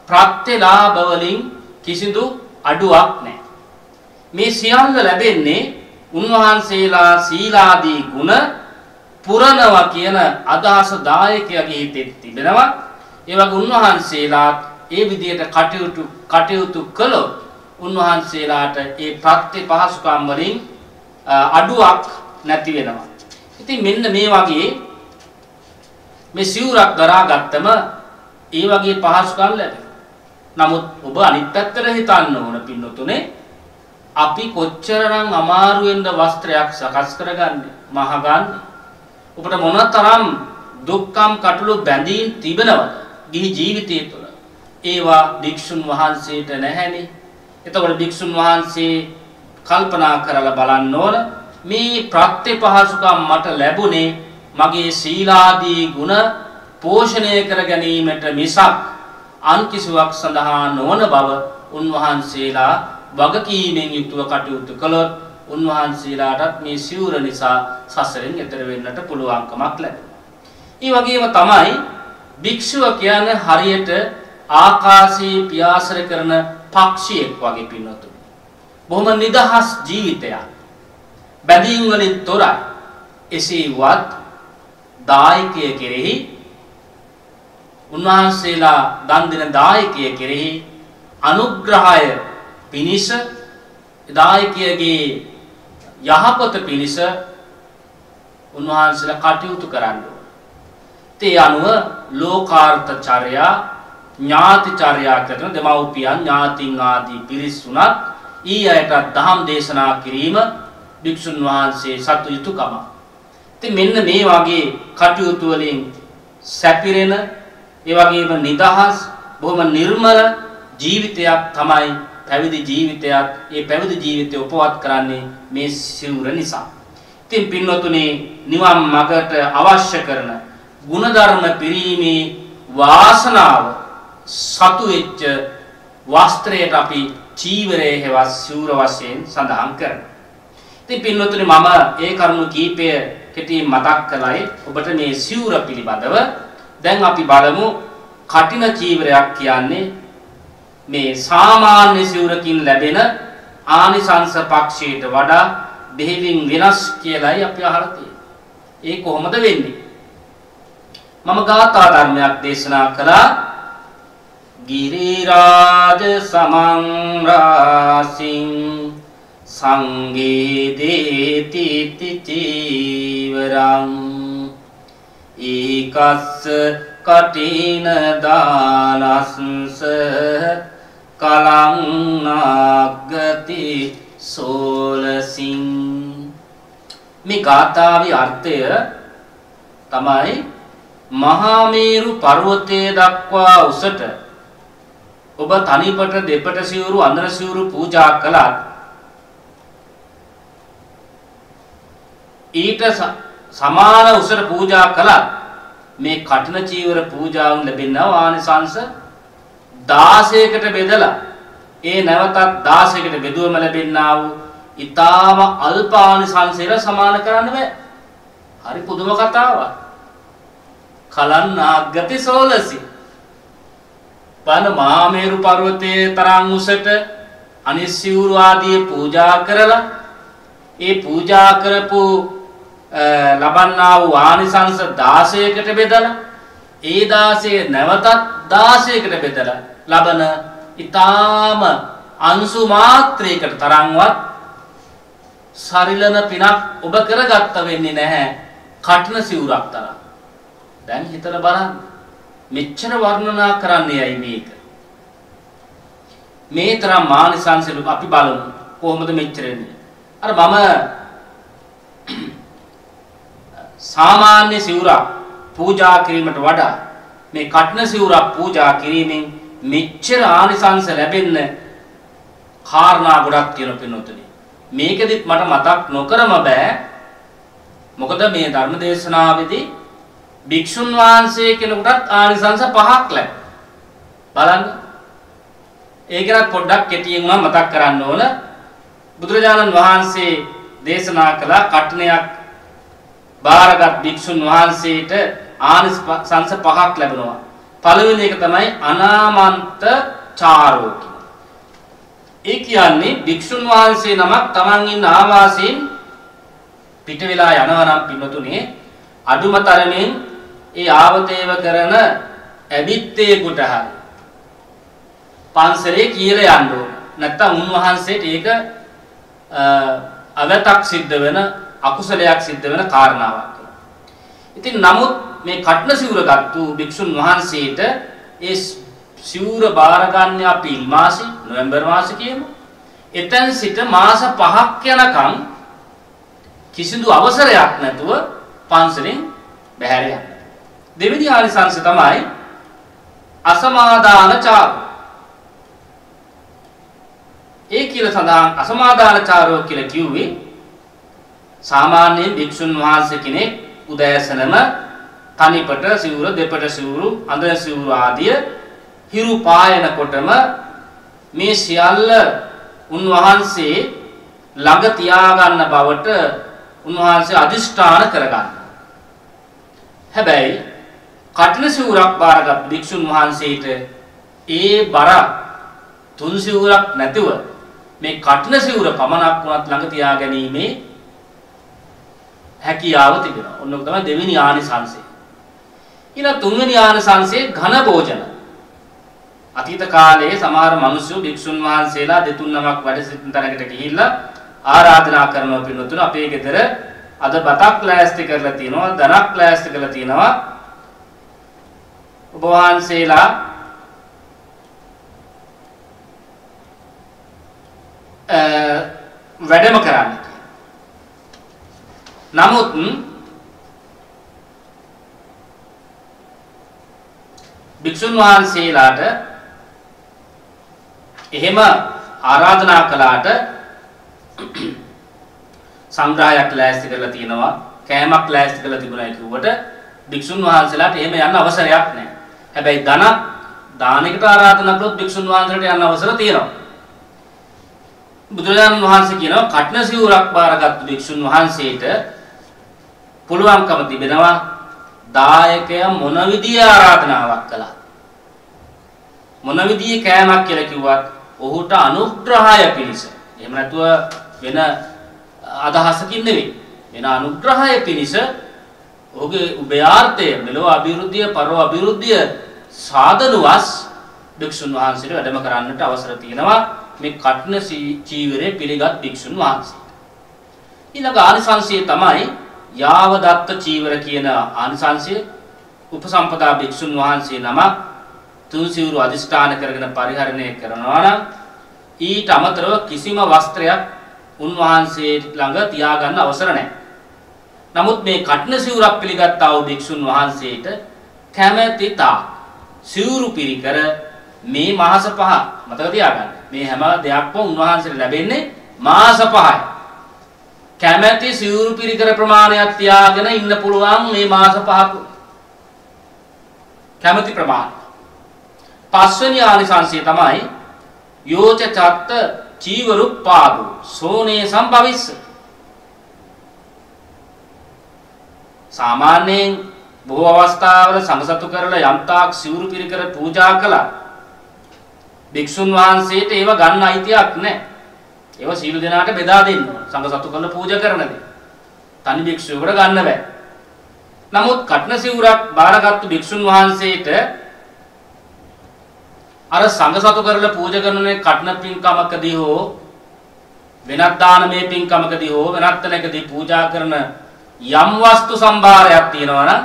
ප්‍රත්‍යලාභ වලින් කිසිදු අඩුවක් නැහැ. මේ සියල්ල ලැබෙන්නේ උන්වහන්සේලා සීලාදී ගුණ පුරනවා කියන අදහස දායකයාගේ හිතේ තිබෙනවා. ඒ වගේ උන්වහන්සේලා ඒ විදියට කටයුතු කටයුතු කළොත් උන්වහන්සේලාට ඒ ප්‍රත්‍ය පහසුකම් වලින් අඩුවක් නැති වෙනවා. ඉතින් මෙන්න මේ වගේ මේ සිවුරක් දරාගත්තම ඒ වගේ පහසුකම් ලැබෙනවා. නමුත් ඔබ අනිත් පැත්තට හිතන්න ඕන පින්නතුනේ අපි කොච්චරනම් අමාරුවෙන්ද වස්ත්‍රයක් සකස් කරගන්නේ මහගන්නේ. ඔබට මොනතරම් දුක්ඛම් කටළු බැඳීම් තිබෙනවද ගිහි ජීවිතය තුළ? ඒවා භික්ෂුන් වහන්සේට නැහැනේ. එතකොට භික්ෂුන් වහන්සේ කල්පනා කරලා බලන්න ඕන මේ ප්‍රත්‍යපහසුකම් මට ලැබුණේ මගේ සීලාදී ගුණ පෝෂණය කර ගැනීමට මිසක් අන් කිසිවක් සඳහා නොවන බව උන්වහන්සේලා වගකීමෙන් යුතුව කටයුතු කළොත් උන්වහන්සේලාටත් මේ සිවුර නිසා සසරෙන් එතර වෙන්නට පුළුවන්කමක් ලැබෙනවා. ඒ වගේම තමයි භික්ෂුව කියන්නේ හරියට ආකාශයේ පියාසර කරන පක්ෂියෙක් වගේ පින්නතුනි. බොහොම නිදහස් ජීවිතයක්. බැඳීම් වලින් තොරයි. එසේවත් දායකය කෙරෙහි උන්වහන්සේලා දන් දෙන දායකය කෙරෙහි අනුග්‍රහය පිණිස දායකයගේ යහපත පිණිස උන්වහන්සේලා කටයුතු කරන්න ඕන. ඒ අනුව ලෝකාර්ථචර්යා ඥාතිචර්යා කරන දෙමව්පියන් ඥාතින් ආදී පිරිසුණත් ඊ අයට දහම් දේශනා කිරීම භික්ෂුන් වහන්සේ සතු යුතුකම. ඉතින් මෙන්න මේ වගේ කටයුතු වලින් සැපිරෙන ඒ වගේම නිදහස් බොහොම නිර්මල ජීවිතයක් තමයි පැවිදි ජීවිතයක්. ඒ පැවිදි ජීවිතය උපවත් කරන්නේ මේ සිවුර නිසා. ඉතින් පින්වතුනි නිවන් මඟට අවශ්‍ය කරන ගුණධර්ම පිරීමේ වාසනාව සතු වෙච්ච වස්ත්‍රයට අපි චීවරයේ හෙවස් සිවුර වශයෙන් සඳහන් කරනවා. ඉතින් පින්වතුනි මම ඒ කරුණු කීපය කෙටියෙන් මතක් කළයි ඔබට මේ සිවුර පිළිබඳව. දැන් අපි බලමු කටින චීවරයක් කියන්නේ මේ සාමාන්‍ය සිවුරකින් ලැබෙන ආනිසංස පක්ෂයට වඩා බෙහෙවින් වෙනස් කියලායි අපි අහලා තියෙන්නේ. ඒ කොහොමද වෙන්නේ? මම ගාථා ධර්මයක් දේශනා කළා. ගිරිරාජ සමං රාසින් සංගේ දේති චීවරං ඒකස්ස කටින දානස්ස කලං නාගති සෝලසින් මේ ගාථාවේ අර්ථය තමයි මහා මේරු පර්වතයේ දක්වා උසට ඔබ තනිපට දෙපට සිවුරු අnder සිවුරු පූජා කළත් ඊට සමාන උසට පූජා කළත් මේ කඨින චීවර පූජාවෙන් ලැබෙන ආනිසංස දාසයකට බෙදලා ඒ නැවතත් දාසයකට බෙදුවම ලැබෙනා වූ ඊටාම අල්ප ආනිසංසයට සමාන කරන්න බෑ. හරි පුදුම කතාවක්. කලන් ආග්ගති සෝලසි බන මාමේරු පර්වතයේ තරම් උසට අනිසිවුරු ආදී පූජා කරලා ඒ පූජා කරපු ලබන්නා වූ ආනිසංස දාසයකට බෙදලා ඒ දාසයේ නැවතත් දාසයකට බෙදලා ලබන ඊටාම අංශු මාත්‍රයකට තරම්වත් සරිලන පිනක් ඔබ කරගත්ත වෙන්නේ නැහැ කඨින සිවුරක් තරම්. දැන් හිතලා බලන්න මෙච්චර වර්ණනා කරන්නේයි මේක. මේ තරම් මානසංශ අපි බලමු කොහොමද මෙච්චර එන්නේ. අර මම සාමාන්‍ය සිවුරක් පූජා කිරීමට වඩා මේ කඨින සිවුරක් පූජා කිරීමෙන් මෙච්චර ආනිසංස ලැබෙන්න කාරණා ගොඩක් තියෙන පින්නතුනි. මේකෙදිත් මට මතක් නොකරම බෑ. මොකද මේ ධර්ම දේශනාවේදී භික්ෂුන් වහන්සේ කෙනෙකුටත් ආනිසංස පහක් ලැබ. බලන්න. ඒකවත් පොඩ්ඩක් කෙටියෙන් මම මතක් කරන්න ඕන. බුදුරජාණන් වහන්සේ දේශනා කළ කඨිනයක් බාරගත් භික්ෂුන් වහන්සේට ආනිසංස පහක් ලැබෙනවා. පළවෙනි එක තමයි අනාමන්ත චාරෝ කියන. ඒ කියන්නේ භික්ෂුන් වහන්සේ නමක් තමන් ඉන්න ආවාසයෙන් පිට වෙලා යනවා නම් පින්නතුනේ අදුම තරමින් ඒ ආවතේව කරන ඇබිත්තේකට හරි පන්සලේ කියලා යන්න ඕන. නැත්තම් උන්වහන්සේට ඒක අවතක් සිද්ධ වෙන අකුසලයක් සිද්ධ වෙන කාරණාවක්. ඉතින් නමුත් මේ කඨින සිවුර ගත්තු භික්ෂුන් වහන්සේට ඒ සිවුර බාර ගන්න අප්‍රිල් මාසෙ නොවැම්බර් මාසෙ කියමු. එතෙන් සිට මාස පහක් යනකම් කිසිදු අවසරයක් නැතුව පන්සලෙන් බැහැර යනවා. දෙවෙනි ආනිසංස තමයි අසමාදාන චාරෝ. ඒ කියලා සඳහන් අසමාදාන චාරෝ කියලා කිව්වේ සාමාන්‍ය භික්ෂුන් වහන්සේ කෙනෙක් උදෑසනම තනිපට සිවුර දෙපට සිවුරු අnder සිවුරු ආදී හිරු පායන කොටම මේ සියල්ල උන්වහන්සේ ළඟ තියාගන්න බවට උන්වහන්සේ අදිෂ්ඨාන කරගන්න. හැබැයි කඨින සිවුරක් බාරගත් භික්ෂුන් වහන්සේට ඒ බර තුන් සිවුරක් නැතුව මේ කඨින සිවුර පමණක් වුණත් ළඟ තියා ගැනීමේ හැකියාව තිබෙනවා. ඔන්න ඔක තමයි දෙවෙනි ආනිසංසය. ඊළඟ තුන්වෙනි ආනිසංසයේ ඝන භෝජන. අතීත කාලයේ සමහර මිනිස්සු භික්ෂුන් වහන්සේලා දෙතුන් නමක් වැඩ සිටින තැනකට ගිහිල්ලා ආරාධනා කරනවා පින්නතුන අපේ ගෙදර අද බතක් ලෑස්ති කරලා තිනවා ධනක් ලෑස්ති කරලා තිනවා ඔබ වහන්සේලා වැඩම කරන්න. නමුත් භික්ෂුන් වහන්සේලාට එහෙම ආරාධනා කළාට සංග්‍රහයක් ලෑස්ති කරලා තිනවා කෑමක් ලෑස්ති කරලා තිබුණා කියුවට භික්ෂුන් වහන්සේලාට එහෙම යන්න අවසරයක් නැහැ. හැබැයි ධන දානයකට ආරාධනා කළොත් භික්ෂුන් වහන්සේලාට යන්න අවසර තියෙනවා. බුදුරජාණන් වහන්සේ කියනවා කඨින සිවුරක් බාරගත් භික්ෂුන් වහන්සේට පුළුවන්කම තිබෙනවා දායකයා මොන විදිය ආරාධනාවක් කළා මොන විදිය කෑමක් කියලා කිව්වත් ඔහුට අනුග්‍රහය පිණිස එහෙම නැතුව වෙන අදහසකින් නෙවෙයි වෙන අනුග්‍රහය පිණිස ඔහුගේ උභයාර්ථය මෙලොව අභිවෘද්ධිය පරව අභිවෘද්ධිය සාධනුවස් භික්ෂුන් වහන්සේට වැඩම කරන්නට අවසර තියෙනවා මේ කඨින චීවරේ පිළිගත් භික්ෂුන් වහන්සේට. ඊළඟ ආනිසංසය තමයි යාව දත්ත චීවර කියන ආනිසංසය. උපසම්පදා භික්ෂුන් වහන්සේ නම තුන් සිවුරු අදිෂ්ඨාන කරගෙන පරිහරණය කරනවා නම් ඊට අමතරව කිසිම වස්ත්‍රයක් उन्वाहन अवसरण नमुत में कटन सिवर पिलिगत्ताव भिक्षुन वहांसेट කැමැති තා සිවුරු පිරිකර මේ මාස පහ මතක තියාගන්න මේ හැම දෙයක්ම උන්වහන්සේට ලැබෙන්නේ මාස පහයි කැමැති සිවුරු පිරිකර ප්‍රමාණයක් තියාගෙන ඉන්න පුළුවන් මේ මාස පහක කැමැති ප්‍රමාණය පස්වෙනි ආනිසංසය තමයි යෝච චත්ත චීවරුප්පාදු සෝනේ සම්භවිස්ස සාමාන්‍යයෙන් बहु अवस्थावल समसत्तु करल यंताक सिवुरु पिरिकर पूजा कला भिक्षुन वहांसेट एव गन्न अयतियक ने एव सील देनाट बेदा देन्न समसत्तु करल पूजा करन दे तनि भिक्षुवකට ගන්න බෑ නමුත් කටන සිවුරක් බාරගත්තු भिक्षुन වහන්සේට අර සංඝසතු කරලා පූජා කරනනේ කටන පින්කමකදී හෝ වෙනත් දානමය පින්කමකදී හෝ වෙනත් තැනකදී පූජා කරන යම් වස්තු සම්භාරයක් තියෙනවා නම්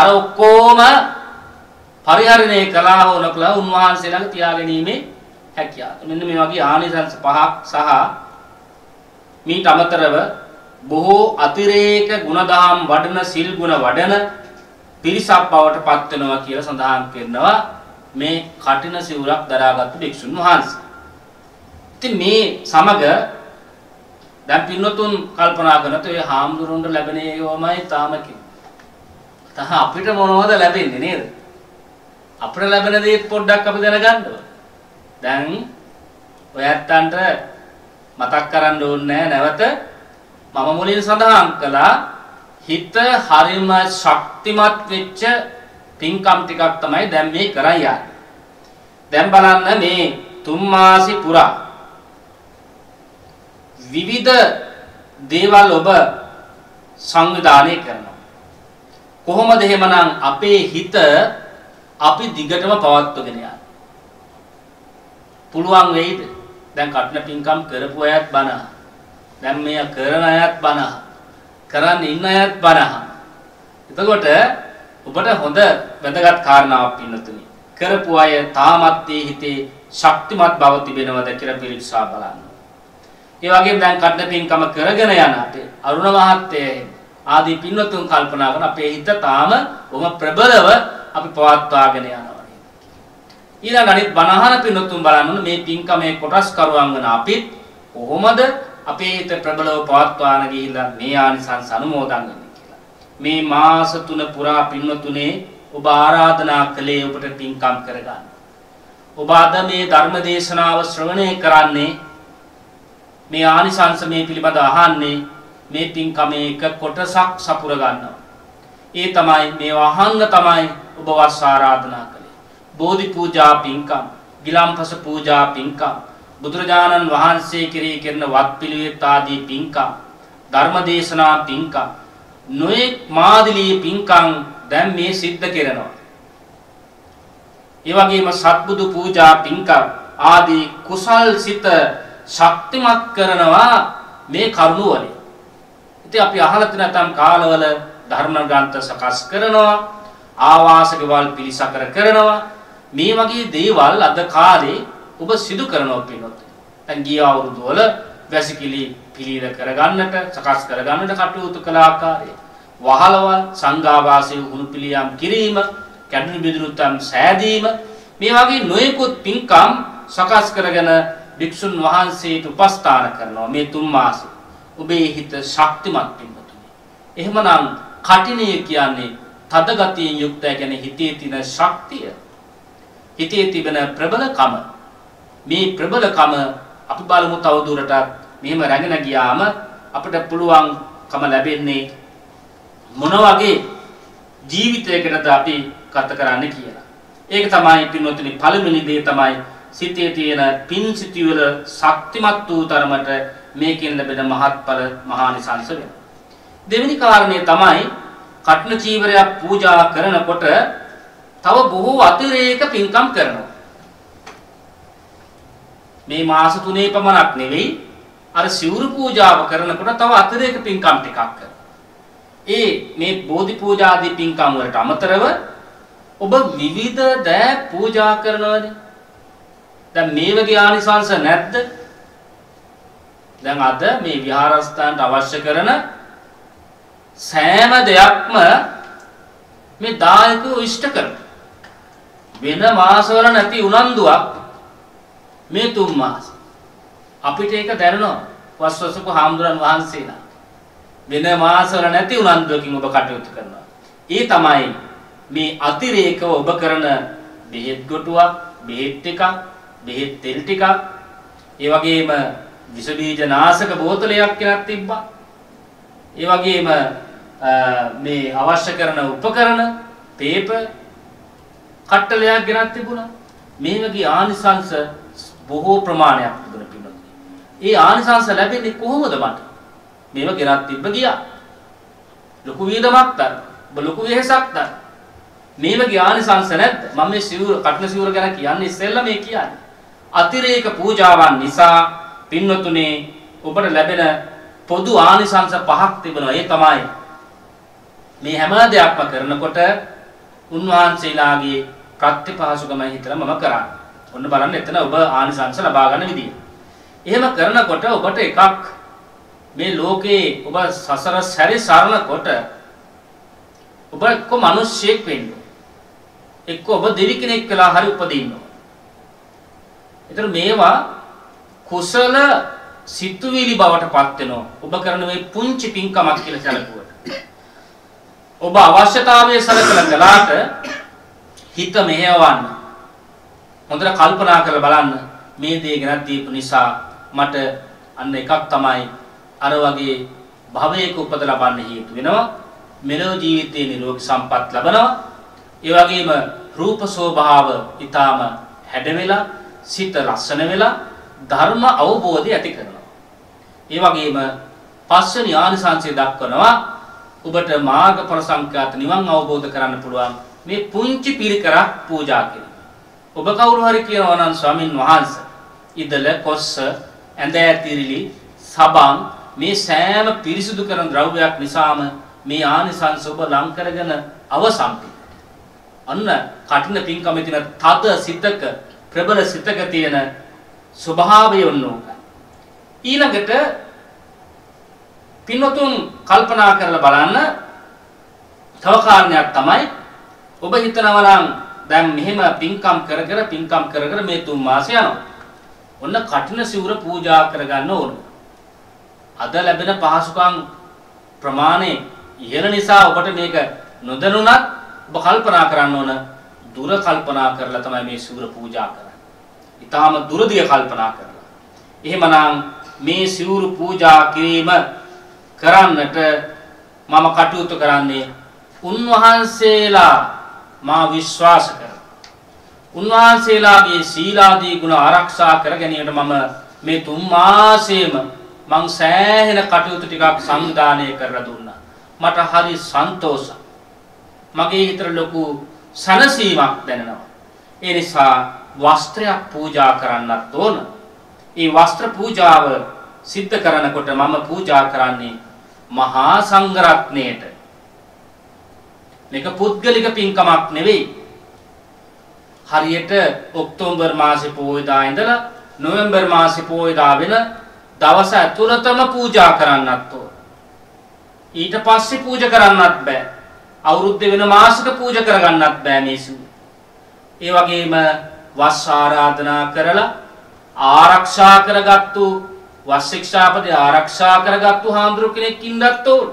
අර ඔක්කොම පරිහරණය කළා වුණා කියලා උන්වහන්සේලා තියාගැනීමේ හැකියාව. මෙන්න මේ වගේ ආනිසංස පහක් සහ මීට අමතරව බොහෝ අතිරේක ගුණධම් වඩන සිල් ගුණ වඩන පිරිසක් බවට පත් වෙනවා කියලා සඳහන් කරනවා මේ කටින සිවුරක් දරාගත් භික්ෂුන් වහන්සේ. ඉතින් මේ සමග දැන් පින්නතුන් කල්පනා කරනකොට ඒ හාමුදුරුන්ට ලැබෙන ඒවමයි තාමකේ තහ අපිට මොනවද ලැබෙන්නේ නේද? අපිට ලැබෙන දේ පොඩ්ඩක් අපි දැනගන්න ඕන. දැන් ඔයත්තන්ට මතක් කරන්න ඕනේ නැවත මම මුලින් සඳහන් කළා හිත හරිම ශක්තිමත් වෙච්ච පින්කම් ටිකක් තමයි දැන් මේ කරන්නේ. දැන් බලන්න මේ තුන් මාසි පුරා විවිධ දේවල් ඔබ සංවිධානය කරනවා. කොහොමද එහෙමනම් අපේ හිත අපි දිගටම පවත්වගෙන යන්න පුළුවන් වෙයිද? දැන් කටන පින්කම් කරපු අයත් බනහ, දැන් මෙය කරන අයත් බනහ, කරන්න ඉන්න අයත් බනහ. එතකොට ඔබට හොඳ වැදගත් කාරණාවක් පින්නතුනි, කරපු අය තාමත් ඒ හිතේ ශක්තිමත් බව තිබෙනවද කියලා පරීක්ෂා බලන්න. ඒ වගේම දැන් කටන පින්කම කරගෙන යන අපේ අරුණ මහත්තයා आदि पिन्वतुं कल्पना करना अपे हित ताम ओम प्रबलव अपि पवत्वाගෙන යනවා. ඊළඟ අනිත් බණහන පින්වතුන් බලන්න මේ පින්කමේ කොටස් කරවංගන අපිත් කොහොමද අපේ හිත ප්‍රබලව පවත්වාගෙන ගිහිල්ලා මේ ආනිසංස අනුමෝදන් වෙන්නේ කියලා. මේ මාස තුන පුරා පින්වතුනේ ඔබ ආරාධනා කළේ ඔබට පින්කම් කරගන්න. ඔබ අද මේ ධර්ම දේශනාව ශ්‍රවණය කරන්නේ මේ ආනිසංස මේ පිළිබඳ අහන්නේ මේ පින්කමේ එක කොටසක් සපුර ගන්නවා. ඒ තමයි මේ වහන්න තමයි ඔබ වස් ආරාධනා කළේ. බෝධි පූජා පින්කම්, ගිලම්පස පූජා පින්කම්, බුදුරජාණන් වහන්සේ කෙරෙහි කරන වත්පිළිවෙත් ආදී පින්කම්, ධර්ම දේශනා පින්කම්, නොඑක් මාදිලී පින්කම් දැන් මේ සිද්ධ කරනවා. ඒ වගේම සත්බුදු පූජා පින්කම් ආදී කුසල් සිත ශක්තිමත් කරනවා මේ කරුණාවනේ. ඉතින් අපි අහලා තියෙන තම් කාලවල ධර්ම ග්‍රන්ථ සකස් කරනවා, ආවාස ගෙවල් පිළිසකර කරනවා, මේ වගේ දේවල් අද කාලේ ඔබ සිදු කරනවා පිළිනොත්. දැන් ගිය අවුරුදු වල වැසිකිලි පිළිර කරගන්නට, සකස් කරගන්නට කටයුතු කළ ආකාරය, වහලවල් සංඝාවාසයේ උණු පිළියම් කිරීම, කැඩුණු බිඳුණුම් සෑදීම, මේ වගේ නොයෙකුත් පින්කම් සකස් කරගෙන භික්ෂුන් වහන්සේට උපස්ථාන කරනවා මේ තුන් මාසෙ. ඔබේ හිත ශක්තිමත් වෙනතුනේ. එහෙමනම් කටිනිය කියන්නේ තද ගතියෙන් යුක්ත, කියන්නේ හිතේ තියෙන ශක්තිය, හිතේ තිබෙන ප්‍රබලකම. මේ ප්‍රබලකම අපි බලමු තව දුරටත් මෙහෙම රැගෙන ගියාම අපිට පුළුවන්කම ලැබෙන්නේ මොන වගේ ජීවිතයකටද අපි ගත කරන්න කියලා. ඒක තමයි පින්වතුනි පළවෙනි දේ තමයි සිතේ තියෙන පින්සිතිවල ශක්තිමත් වූ තරමට මේකෙන් ලැබෙන මහත්ඵල මහානිසංස වෙනවා. දෙවෙනි කාරණේ තමයි කටන චීවරයක් පූජා කරනකොට තව බොහෝ අතිරේක පින්කම් කරනවා. මේ මාස තුනේ පමණක් නෙවෙයි අර සිවුරු පූජාව කරනකොට තව අතිරේක පින්කම් ටිකක් කරනවා. ඒ මේ බෝධි පූජා ආදී පින්කම් වලට අමතරව ඔබ විවිධ දෑ පූජා කරනවානේ. දැන් මේ වගේ ආනිසංස නැද්ද? දැන් අද මේ විහාරස්ථානට අවශ්‍ය කරන සෑම දෙයක්ම මේ දායකයෝ ඉෂ්ට කරනවා. වෙන මාසවල නැති උනන්දුවක් මේ තුන් මාස අපිට ඒක දැනනවා. වස්වසුක හාමුදුරන් වහන්සේලා වෙන මාසවල නැති උනන්දුවකින් ඔබ කටයුතු කරනවා. ඒ තමයි මේ අතිරේකව ඔබ කරන බෙහෙත් ගොටුවක්, බෙහෙත් ටිකක්, බෙහෙත් තෙල් ටිකක්, ඒ වගේම විස බීජ නාශක බෝතලයක් එක්ක තිබ්බා. ඒ වගේම මේ අවශ්‍ය කරන උපකරණ, පේපර් කට්ටලයක් ගෙනත් තිබුණා. මේ වගේ ආනිසංස බොහෝ ප්‍රමාණයක් දුන්න පිළිතුරු. ඒ ආනිසංස ලැබෙන්නේ කොහොමද මට? මේව ගෙනත් තිබ්බ ගියා. ලොකු වේදමක් තර, ලොකු වෙහසක් තර. මේ වගේ ආනිසංස නැද්ද? මම මේ සිවුර, කටන සිවුර ගැන කියන්නේ ඉස්සෙල්ලා මේ කියන්නේ. අතිරේක පූජාවන් නිසා පින්වතුනේ ඔබට ලැබෙන පොදු ආනිසංස පහක් තිබෙනවා. ඒ තමයි මේ හැම දෙයක්ම කරනකොට උන්වහන්සේලාගේ ප්‍රත්‍යපහසුකමයි හිතලා මම කරන්නේ. ඔන්න බලන්න එතන ඔබ ආනිසංස ලබා ගන්න විදිය. එහෙම කරනකොට ඔබට එකක් මේ ලෝකේ ඔබ සසර සැරි සරනකොට ඔබ එක්ක මිනිස්සෙක් වෙන්න. එක්ක ඔබ දෙවි කෙනෙක් වෙලා හරි උපදින්නවා. ඒතර මේවා කුසල සිතුවිලි බවට පත් වෙනවා. ඔබ කරන මේ පුංචි පින්කමක් කියලා සැලකුවට. ඔබ අවශ්‍යතාවයේ සැලකලා කළාට හිත මෙහෙවන්න. හොඳට කල්පනා කරලා බලන්න මේ දේ ගැන දීපු නිසා මට අන්න එකක් තමයි අර වගේ භවයක උපත ලබන්න හේතු වෙනවා. මෙලොව ජීවිතයේ නිරෝගී සම්පත් ලබනවා. ඒ වගේම රූප ස්වභාව ඊටාම හැඩ වෙලා, සිත ලස්සන වෙලා ධර්ම අවබෝධය ඇති කරනවා. ඒ වගේම පස්වෙනි ආනිසංසය දක්වනවා ඔබට මාර්ගඵල සංඛ්‍යාත නිවන් අවබෝධ කරන්න පුළුවන් මේ පුංචි පිරිකරක් පූජා කිරීම. ඔබ කවුරු හරි කියනවා නම් ස්වාමින් වහන්සේ ඉදල, කොස්ස, ඇඳෑතිරිලි, සබන් මේ සෑම පිරිසිදු කරන ද්‍රව්‍යයක් නිසාම මේ ආනිසංස ඔබ ලං කරගෙන අවසන් වෙනවා. අන්න කටින පින්කම තියෙන තද සිතක, ප්‍රබල සිතක තියෙන ස්වභාවය වන්නෝක. ඊළඟට පින්වතුන් කල්පනා කරලා බලන්න තව කාරණයක් තමයි ඔබ හිතනවා නම් දැන් මෙහෙම පින්කම් කර කර පින්කම් කර කර මේ තුන් මාස යනවා. ඔන්න කටින සිවුර පූජා කරගන්න ඕන. අද ලැබෙන පහසුකම් ප්‍රමාණය ඉහළ නිසා ඔබට මේක නොදැනුණත් ඔබ කල්පනා කරන්න ඕන. දුර කල්පනා කරලා තමයි මේ සිවුර පූජා කරන්නේ. ඉතාම දුරදිය කල්පනා කරලා. එහෙමනම් මේ සිවුරු පූජා කිරීම කරන්නට මම කටයුතු කරන්නේ උන්වහන්සේලා මා විශ්වාස කරන. උන්වහන්සේලාගේ සීලාදී ගුණ ආරක්ෂා කර ගැනීමට මම මේ තුන් මාසෙම මං සෑහෙන කටයුතු ටිකක් සංදානය කරලා දුන්නා. මට හරි සන්තෝෂයි. මගේ හිතට ලොකු සැනසීමක් දැනෙනවා. ඒ නිසා වස්ත්‍රයක් පූජා කරන්නත් ඕන. ඒ වස්ත්‍ර පූජාව සිද්ධ කරනකොට මම පූජා කරන්නේ මහා සංඝරත්නයට. මේක පුද්ගලික පින්කමක් නෙවෙයි. හරියට ඔක්තෝබර් මාසේ පොයදා ඉඳලා නොවැම්බර් මාසේ පොයදා වෙන දවස ඇතුළතම පූජා කරන්නත් ඕන. ඊට පස්සේ පූජා කරන්නත් බෑ. අවුරුද්දේ වෙන මාසෙක පූජා කරගන්නත් බෑ මේසු. ඒ වගේම වස් ආරාධනා කරලා ආරක්ෂා කරගත්තු වස් ශික්ෂාපදේ ආරක්ෂා කරගත්තු හාමුදුරු කෙනෙක් ඉන්නත් ඕන.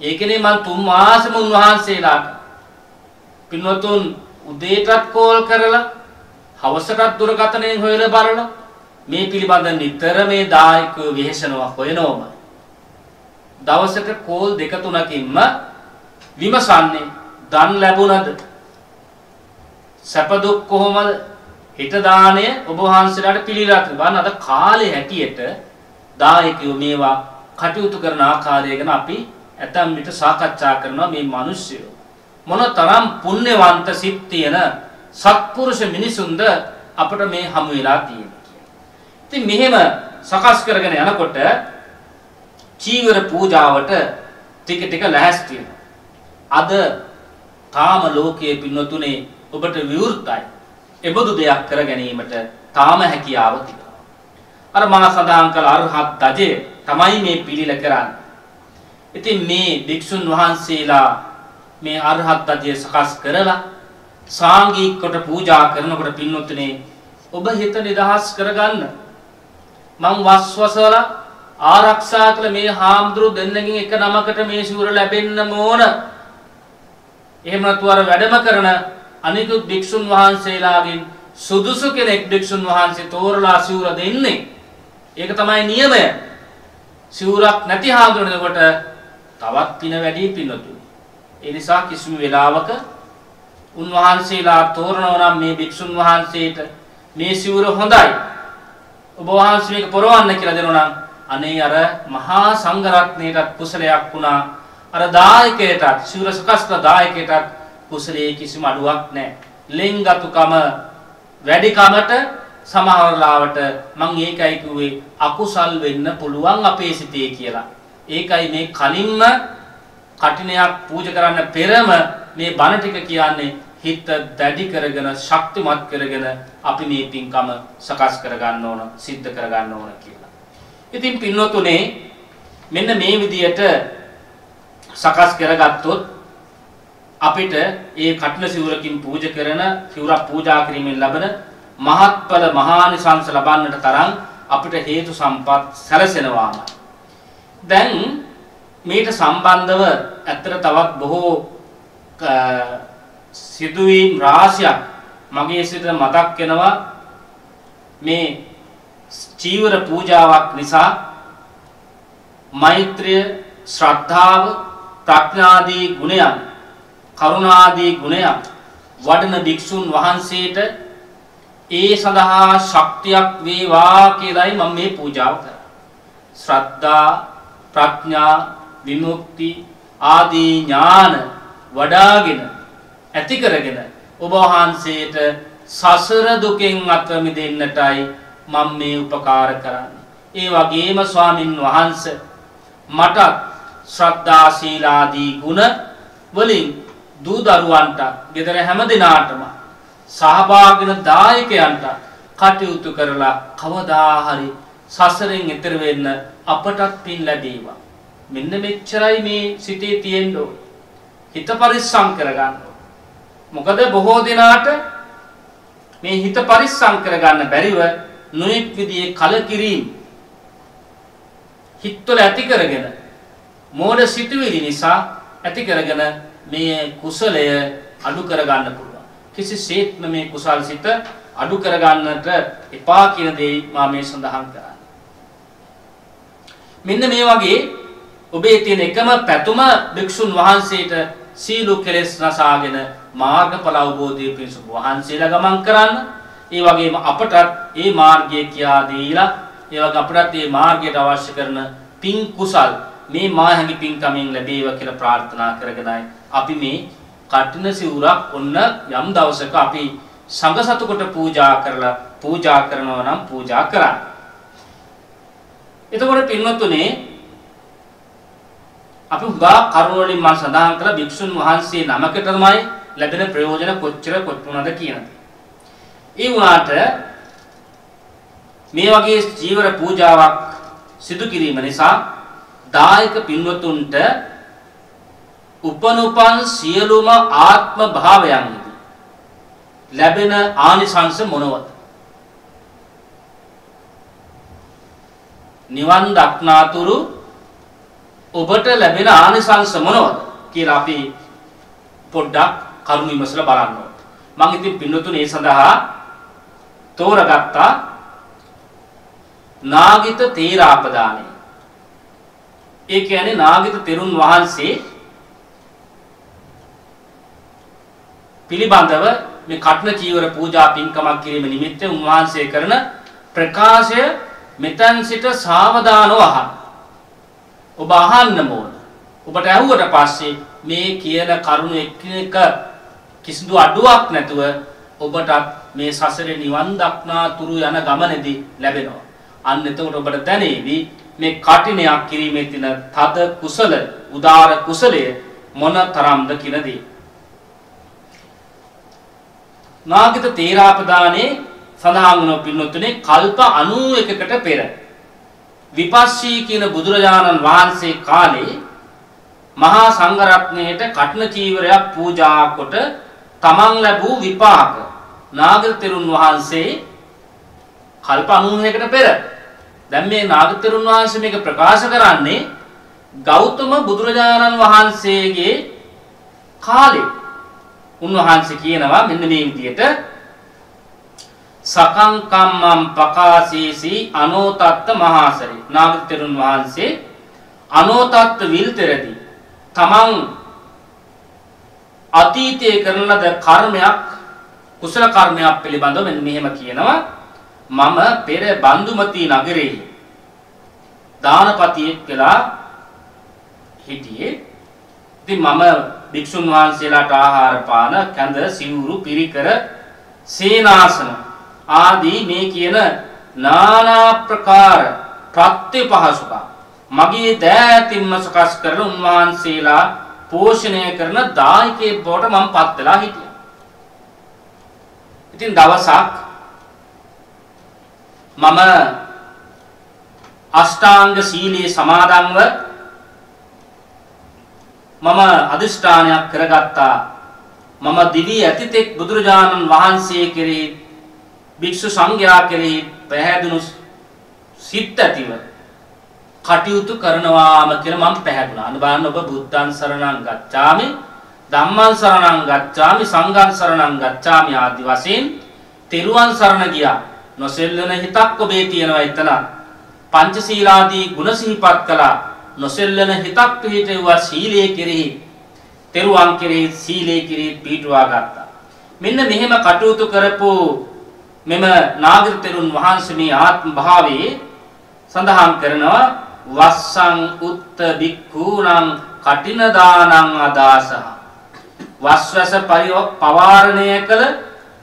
ඒකනේ මම තුන් මාසෙම උන්වහන්සේලාට පින්වතුන් උදේටත් කෝල් කරලා හවසටත් දුරකථනයෙන් හොයලා බලලා මේ පිළිබඳ නිතර මේ දායකයෝ විශේෂනවා හොයනවම දවසට කෝල් දෙක තුනකින්ම විමසන්නේ දන් ලැබුණද, සැප දුක් කොහොමද, හිත දාණය ඔබ වහන්සේලාට පිළිලා තිබුණා. අද කාලේ හැටියට දායකයෝ මේවා කටයුතු කරන ආකාරය ගැන අපි ඇතම් විට සාකච්ඡා කරනවා. මේ මිනිස්සු මොනතරම් පුණ්‍යවන්ත සිත් තියෙන සත්පුරුෂ මිනිසුන්ද අපට මේ හමු වෙලා තියෙන්නේ කියලා. ඉතින් මෙහෙම සකස් කරගෙන යනකොට චීවර පූජාවට ටික ටික ලැහැස්ති වෙනවා. අද තාම ලෝකයේ පින්නතුනේ ඔබට විවෘතයි. එබඳු දෙයක් කර ගැනීමට තාම හැකියාව තිබෙනවා. අර මා සඳහන් කළ අරහත් ධජය තමයි මේ පිළිල කරන්නේ. ඉතින් මේ භික්ෂුන් වහන්සේලා මේ අරහත් ධජය සකස් කරලා සාංගික කොට පූජා කරනකොට පින්නොත්නේ ඔබ හිත නිදහස් කරගන්න මං වස්වසලා ආරක්ෂා කළ මේ හාමුදුරු දෙන්නගෙන් එක නමකට මේ ශූර ලැබෙන්න ඕන. එහෙම නැතුව අර වැඩම කරන අනිකුත් භික්ෂුන් වහන්සේලාගෙන් සුදුසු කෙනෙක් භික්ෂුන් වහන්සේ තෝරලා ශූර දෙන්නේ. ඒක තමයි නියමය. ශූරක් නැති හාමුදුරුවෙකුට තවත් පින වැඩි පිනතුයි. ඒ නිසා කිසිම වෙලාවක උන්වහන්සේලා තෝරනවා නම් මේ භික්ෂුන් වහන්සේට මේ ශූර හොඳයි ඔබ වහන්සේ මේක පොරවන්න කියලා දෙනවා නම් අනේ අර මහා සංඝරත්නයටත් කුසලයක් වුණා. අර දායකයටත් ශූර සකස් කළ දායකයටත් කුසලයේ කිසිම අඩුවක් නැහැ. ලෙන්ගතුකම වැඩිකමට සමහරලාවට මම ඒකයි කිව්වේ අකුසල් වෙන්න පුළුවන් අපේ සිතේ කියලා. ඒකයි මේ කලින්ම කටිනයක් පූජා කරන්න පෙරම මේ බණ ටික කියන්නේ හිත දැඩි කරගෙන ශක්තිමත් කරගෙන අපි මේ පින්කම සකස් කර ගන්න ඕන, සිද්ධ කර ගන්න ඕන කියලා. ඉතින් පින්වතුනේ මෙන්න මේ විදියට සකස් කරගත්තොත් අපිට ඒ කටන සිවුරකින් පූජා කරන සිවුරක් පූජා කිරීමෙන් ලැබෙන මහත්ඵල මහානිසංස ලබන්නට තරම් අපිට හේතු සම්පත් සැලසෙනවාම. දැන් මේට සම්බන්ධව ඇත්තට තවත් බොහෝ සිදුවීම් රාශියක් මගේ සිත මතක් වෙනවා. මේ චීවර පූජාවක් නිසා මෛත්‍රිය, ශ්‍රද්ධාව, ප්‍රඥාදී ගුණයන්, කරුණාදී ගුණයන් වඩන භික්ෂුන් වහන්සේට ඒ සඳහා ශක්තියක් වේවා කියලායි මම මේ පූජාව කරන්නේ. ශ්‍රද්ධා, ප්‍රඥා, විමුක්ති ආදී ඥාන වඩාගෙන ඇති කරගෙන ඔබ වහන්සේට සසර දුකෙන් අත මිදෙන්නටයි මම මේ උපකාර කරන්නේ. ඒ වගේම ස්වාමින් වහන්සේ මට ශ්‍රද්ධා සීලාදී ගුණ වලින් දූ දරුවන්ට, ගෙදර හැම දිනාටම සහභාගී දායකයන්ට කටයුතු කරලා කවදා හරි සසරෙන් එතර වෙන්න අපටත් පින් ලැබේවා. මෙන්න මෙච්චරයි මේ සිතේ තියෙන්න ඕන. හිත පරිස්සම් කරගන්න. මොකද බොහෝ දිනාට මේ හිත පරිස්සම් කරගන්න බැරිව නොඑක් විදිහේ කලකිරීම හිතවල ඇති කරගෙන මෝඩ සිතුවිලි නිසා ඇති කරගෙන මේ කුසලය අඩු කරගන්න පුළුවන්. කිසිසේත්ම මේ කුසල් සිත අඩු කරගන්නට එපා කියන දේ මා මේ සඳහන් කරන්නේ. මෙන්න මේ වගේ ඔබේ තියෙන එකම පැතුම භික්ෂුන් වහන්සේට සීලු කෙලෙස් නසාගෙන මාර්ගඵල අවබෝධය පිණිස වහන්සේලා ගමන් කරන්න. ඒ වගේම අපටත් මේ මාර්ගය කියා දීලා ඒ වගේ අපටත් මේ මාර්ගයට අවශ්‍ය කරන පින් කුසල් මේ මාහැඟි පින්කමෙන් ලැබේවා කියලා ප්‍රාර්ථනා කරගෙනයි අපි මේ කටින සිවුරක් ඔන්න යම් දවසක අපි සංඝ සතු කොට පූජා කරලා පූජා කරනවා නම් පූජා කරන්න. එතකොට පින්වත්තුනේ අපි උදා කරුණවලින් මා සඳහන් කළ භික්ෂුන් වහන්සේ නමකට තමයි ලැබෙන ප්‍රයෝජන කොච්චර කොටුණාද කියනද. ඒ වුණාට මේ වගේ ජීවර පූජාවක් සිදු කිරීම නිසා දායක පින්වතුන්ට උපනුපන් සියලුම ආත්ම භාවයන්දී ලැබෙන ආනිසංස මොනවද? නිවන් දක්නාතුරු ඔබට ලැබෙන ආනිසංස මොනවද කියලා අපි පොඩ්ඩක් කරුණු විමසලා බලන්න ඕනේ. මම ඉතින් පින්නතුනේ ඒ සඳහා තෝරගත්ත නාගිත තේරාපදානය. ඒ කියන්නේ නාගිත තෙරුන් වහන්සේ පිළිබඳව මේ කටන චීවර පූජා පින්කමක් කිරීම නිමිත්ත උන්වහන්සේ කරන ප්‍රකාශය මෙතන් සිට සාවධානව අහන්න. ඔබ අහන්න ඕන. ඔබට ඇහුවට පස්සේ මේ කියන කරුණ එක්ක කිසිදු අඩුවක් නැතුව ඔබට මේ සසරේ නිවන් දක්නාතුරු යන ගමනේදී ලැබෙනවා. අන්න එතකොට ඔබට දැනෙවි මේ කටිනයක් කිරීමේ තියෙන තද කුසල, උදාර කුසලය මොනතරම්ද කියන දේ. නාගිත තේරාපදානයේ සඳහන් පින්නොතුනේ කල්ප අනූවයකට පෙර විපස්සී කියන බුදුරජාණන් වහන්සේ කාලේ මහා සංඝරත්නයට කඨින චීවරයක් පූජා කොට තමන් ලැබූ විපාක නාගතෙරුන් වහන්සේ කල්ප අනූවයකට පෙර දැන් මේ නාගතෙරුන් වහන්සේ මේක ප්‍රකාශ කරන්නේ ගෞතම බුදුරජාණන් වහන්සේගේ කාලේ උන්වහන්සේ කියනවා මෙන්න මේ විදිහට සකං කම්මම් පකාසීසි අනෝතත්ත මහාසරි නාගතෙරුන් වහන්සේ අනෝතත්ත විල්තරදී තමන් අතීතයේ කරන ලද කර්මයක් කුසල කර්මයක් පිළිබඳව මෙන්න මෙහෙම කියනවා මම පෙර බන්දුමති නගරයේ දානපතියෙක් වෙලා හිටියේ. ඉතින් මම භික්ෂුන් වහන්සේලාට ආහාර පාන කැඳ සිවුරු පිරිකර සේනාසන आदि में कियन नाना प्रकार प्रत्यपहसुका मगे दैतिम सकास करन उन्वान सेला पोषण करन दाय के बोट मम पातला हिटिया इतिन दवसाक मम अष्टांग शीले समादांग मम अधिष्ठानයක් කරගත්තා मम दिव्य अतिथि බුදුරජාණන් වහන්සේ කෙරේ භික්ෂු සංඝයා කෙරෙහි පැහැදුණු සිත් ඇතිව කටයුතු කරනවාම කියලා මම පැහැදුණා. අන්න බලන්න ඔබ බුද්ධං සරණං ගච්ඡාමි ධම්මං සරණං ගච්ඡාමි සංඝං සරණං ගච්ඡාමි ආදි වශයෙන් තෙරුවන් සරණ ගියා. නොසෙල්වෙන හිතක් ඔබේ තියෙනවා එතන. පංචශීලාදී ගුණ සිහිපත් කළා. නොසෙල්වෙන හිතක් පිළිටෙවුවා සීලයේ කෙරෙහි තෙරුවන් කෙරෙහි සීලයේ කෙරෙහි පිටුවා ගත්තා. මෙන්න මෙහෙම කටයුතු කරපෝ මෙම නාගතෙරුන් වහන්සේ මේ ආත්ම භාවයේ සඳහන් කරනවා වස්සං උත්ත බික්ඛූණං කටින දානං අදාසහ වස්වස පවාරණය කළ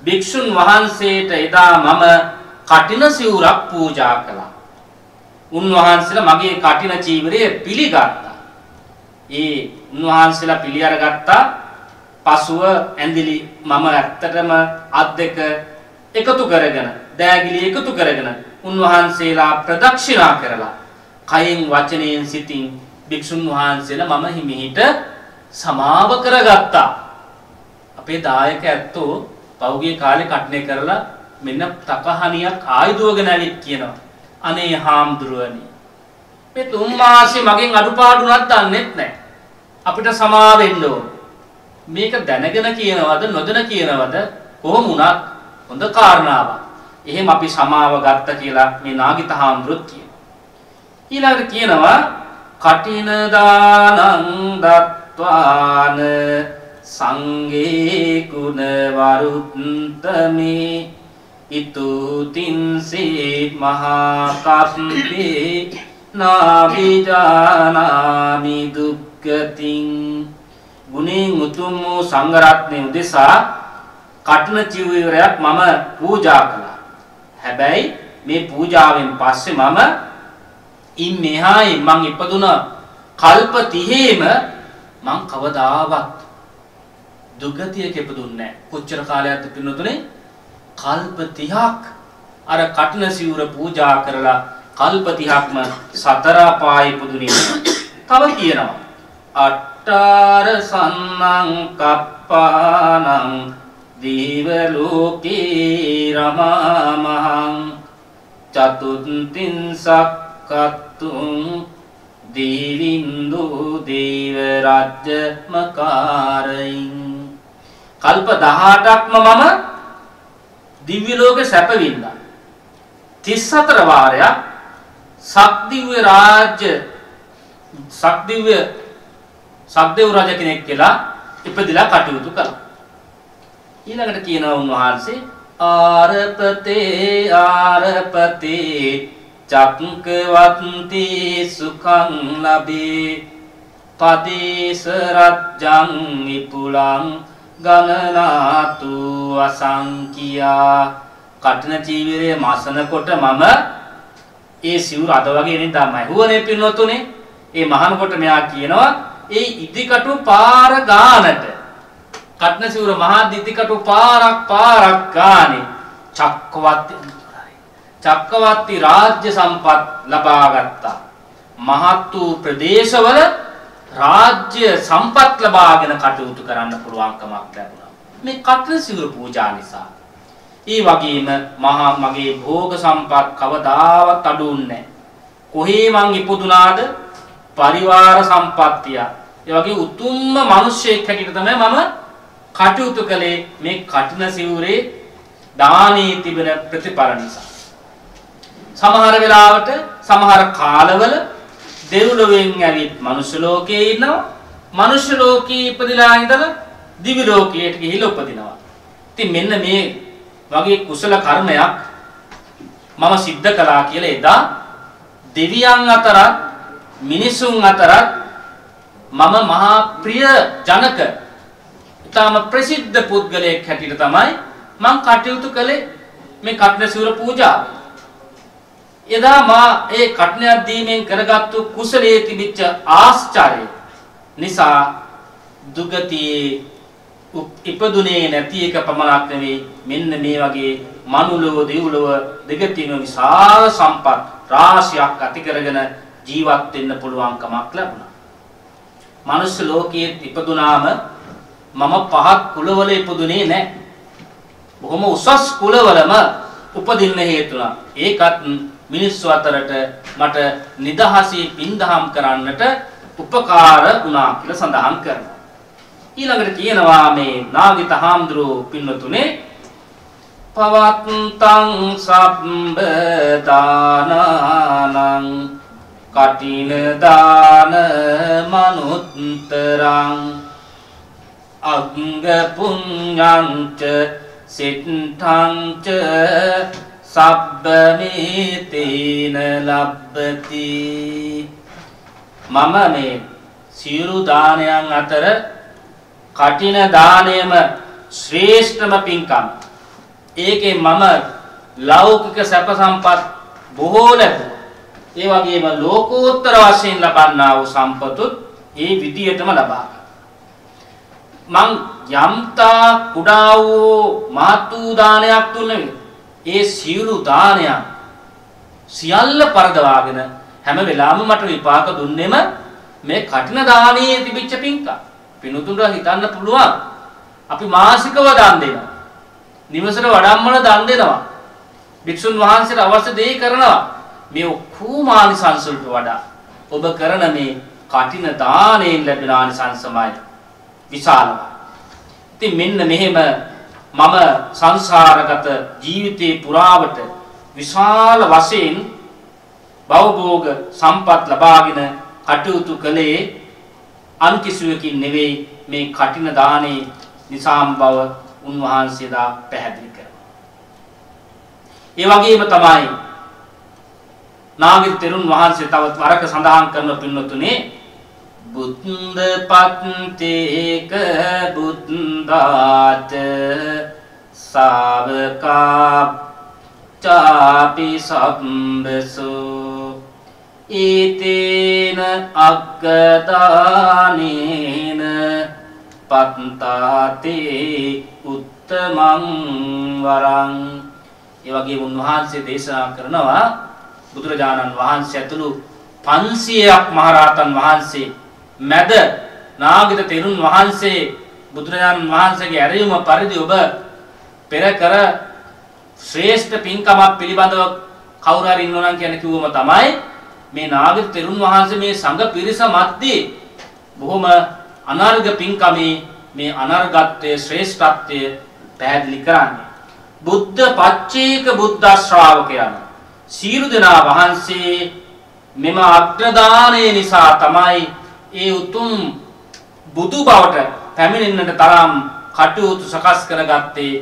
භික්ෂුන් වහන්සේට එදා මම කටින සිවුරක් පූජා කළා. උන්වහන්සේලා මගේ කටින චීවරය පිළිගත්තා. ඒ උන්වහන්සේලා පිළි අරගත්තා. පසුව ඇඳිලි මම ඇත්තටම අත් දෙක එකතු කරගෙන දෑගිලි එකතු කරගෙන උන්වහන්සේලා ප්‍රදක්ෂිනා කරලා කයෙන් වචනයෙන් සිතින් භික්ෂුන් වහන්සේලා මම හිමිහිට සමාව කරගත්තා. අපේ දායක ඇත්තෝ පෞගේ කාලේ කටනේ කරලා මෙන්න තකහණියක් ආයුධවගෙන ඇවිත් කියනවා අනේ හාමුදුරුවනි මේ තුන් මාසෙ මගෙන් අඩුපාඩුවක් දන්නෙත් නැහැ අපිට සමාව වෙන්න ඕන. මේක දැනගෙන කියනවද නොදැන කියනවද කොහොම වුණත් හොඳ කාරණාවක්. එහෙම අපි සමාව ගත්ත කියලා මේ නාගිතහාමෘත් කියන. ඊළඟට කියනවා කටින දානං දත්වාන සංගේ ගුණ වරුත්තමේ ඉතුතින්සේ මහා කප්පේ නාවිජානාමි දුක්ඛතින් ගුණේ මුතුම් සංඝ රත්නේ උදෙසා කඨින චීවරයක් මම පූජා කළා. හැබැයි මේ පූජාවෙන් පස්සේ මම ඉන් මෙහායි මං ඉපදුන කල්ප තිහේම මං කවදාවත් දුගතියක ඉපදුන්නේ නැහැ. කොච්චර කාලයක්ද පින්නතුනේ කල්ප තිහක් අර කඨින සිවුර පූජා කරලා කල්ප තිහක්ම සතර පායි ඉපදුනේ. තව කියනවා අට්ඨාර සම්මං කප්පානං දීවලෝකේ රමාමහං චතුත්තින්සක්කත්තුං දීවින්දු දේව රාජ්‍යමකාරයින් කල්ප දහඅටක්ම මම දිව්‍ය ලෝකේ සැපවින්දා තිස් හතර වාරයක් සක්දිව්‍ය රාජ්‍ය සක්දිව්‍ය සක්දේව් රජ කෙනෙක් කියලා ඉපදිලා කටයුතු කළා. ඊළඟට කියනවා උන්වහන්සේ ආරපතේ ආරපතේ චක්කවත්ති සුඛං ලබේ පදේශ රජ්ජං විපුලං ගණනාතු අසංඛියා කඨින චීවරයේ මාසන කොට මම ඒ සිවුර අද වගේ නේ තමයි හුවනේ පින්නොතුනේ. ඒ මහාන කොට මෙයා කියනවා ඒ ඉදිකටු පාර ගානට කඨින සිවුර මහා දිත්තිකටු පාරක් පාරක් ගානේ ಚಕ್ರವರ್ತಿ ಚಕ್ರವರ್ತಿ ರಾಜ್ಯ ಸಂಪತ್ ಲಭಾಗತ್ತ ಮಹತ್ತು ಪ್ರದೇಶವල ರಾಜ್ಯ ಸಂಪತ್ ಲಭಾಗಿನ ಕಟುಯುತು ಕರನ್ನ ಪುಲುವಂಕಮಕ್ ಲැබුණා මේ කතර සිවුරු පූජා නිසා ඒ වගේම මහා මගේ භෝග සම්පත් කවදාවත් අඩුන්නේ කොහේ මං ඉපදුනාද පරිවාර සම්පත්තිය ඒ වගේ උතුම්ම මිනිසෙක් හැටියට තමයි මම කටයුතු කළේ මේ කටන සිවුරේ දානී තිබෙන ප්‍රතිඵල නිසා සමහර වෙලාවට සමහර කාලවල දෙව්ලොවෙන් ඇවිත් මනුෂ්‍ය ලෝකයේ ඉන්නවා මනුෂ්‍ය ලෝකී ඉපදලා ඉඳලා දිව්‍ය ලෝකයට ගිහිල්ලා උපදිනවා ඉතින් මෙන්න මේ වගේ කුසල කර්මයක් මම සිද්ධ කළා කියලා එදා දෙවියන් අතරත් මිනිසුන් අතරත් මම මහා ප්‍රිය ජනක ඊටම ප්‍රසිද්ධ පුද්ගලයෙක් හැටියට තමයි මම කටයුතු කළේ මේ කටන සිවුර පූජාව. එදා මා ඒ කටනයක් දීමෙන් කරගත්තු කුසලයේ තිබිච්ච ආශ්චර්යය නිසා දුගතියේ ඉපදුනේ නැති එක පමණක් නෙවෙයි මෙන්න මේ වගේ මනුලව දෙව්ලව දෙගතින විශාල සම්පත් රාශියක් ඇති කරගෙන ජීවත් වෙන්න පුළුවන්කමක් ලැබුණා. මනුස්ස ලෝකයේ ඉපදුනාම මම පහත් කුලවල ඉපදුනේ නැහැ. බොහොම උසස් කුලවලම උපදින්න හේතුණා. ඒකත් මිනිස්සු අතරට මට නිදහසේ පින්දහම් කරන්නට උපකාර වුණා කියලා සඳහන් කරනවා. ඊළඟට කියනවා මේ නාගිත හාමුදුරුවෝ පින්නතුනේ පවත්තං සබ්බ දානං කටින දාන මනුත්තරං අංග පුඤ්ඤං ච සිද්ධං ච සබ්බ මේතේන ලබ්බති මම මේ සියලු දානයන් අතර කටින දානයම ශ්‍රේෂ්ඨම පින්කම් ඒකේ මම ලෞකික සැප සම්පත් බොහෝ ලැබුවා. ඒ වගේම ලෝකෝත්තර වශයෙන් ලබන්නා වූ සම්පතුත් ඒ විදියටම ලබා ගන්නවා. මං යම්තා කුඩා වූ මාතු දානයක් දුන්නේ. ඒ සියලු දානය සියල්ල පරදවාගෙන හැම වෙලාවෙම මට විපාක දුන්නේම මේ කටින දානයේ තිබිච්ච පින්කම්. පිනුතුන්ට හිතන්න පුළුවන් අපි මාසිකව දාන දෙනවා. නිවසට වඩම්මන දන් දෙනවා. භික්ෂුන් වහන්සේට අවශ්‍ය දේ කරනවා. මේ ඔක්කෝ ආනිසංස වලට වඩා ඔබ කරන මේ කටින දාණයෙන් ලැබෙන ආනිසංසමයි විශාලයි. ඉතින් මෙන්න මෙහෙම මම සංසාරගත ජීවිතේ පුරාවට විශාල වශයෙන් භවභෝග සම්පත් ලබාගෙන කටයුතු කළේ අන් කිසිවකින් නෙවෙයි මේ කටින දාණේ නිසාම බව උන්වහන්සේ දා පැහැදිලි කරනවා. ඒ වගේම තමයි නාගිත තෙරුන් වහන්සේ තවත් වරක සඳහන් කරන පින්නතුනේ බුද්ධපත්තේක බුද්ධාත සාවකා චාපි සම්බසෝ ඊතේන අග්ගදානේන පත්තාතේ උත්තමං වරං ඒ වගේ උන්වහන්සේ දේශනා කරනවා බුදුරජාණන් වහන්සේ ඇතුළු පන්සියයක් මහරහතන් වහන්සේ මැද නාගිත තෙරුන් වහන්සේ බුදුරජාණන් වහන්සේගේ ඇරීම පරිදි ඔබ පෙර කර ශ්‍රේෂ්ඨ පින්කමක් පිළිබඳව කවුරු හරි ඉන්නවා නම් කියන කිව්වම තමයි මේ නාගිත තෙරුන් වහන්සේ මේ සංඝ පිරිස මැද්දේ බොහොම අනර්ග පින්කමේ මේ අනර්ගත්වයේ ශ්‍රේෂ්ඨත්වය පැහැදිලි කරන්නේ බුද්ධ පච්චේක බුද්ධ ශ්‍රාවකයන් සියලු දෙනා වහන්සේ මෙම අග්‍රදානයේ නිසා තමයි ඒ උතුම් බුදු බවට පැමිණෙන්නට තරම් කටයුතු සකස් කරගත්තේ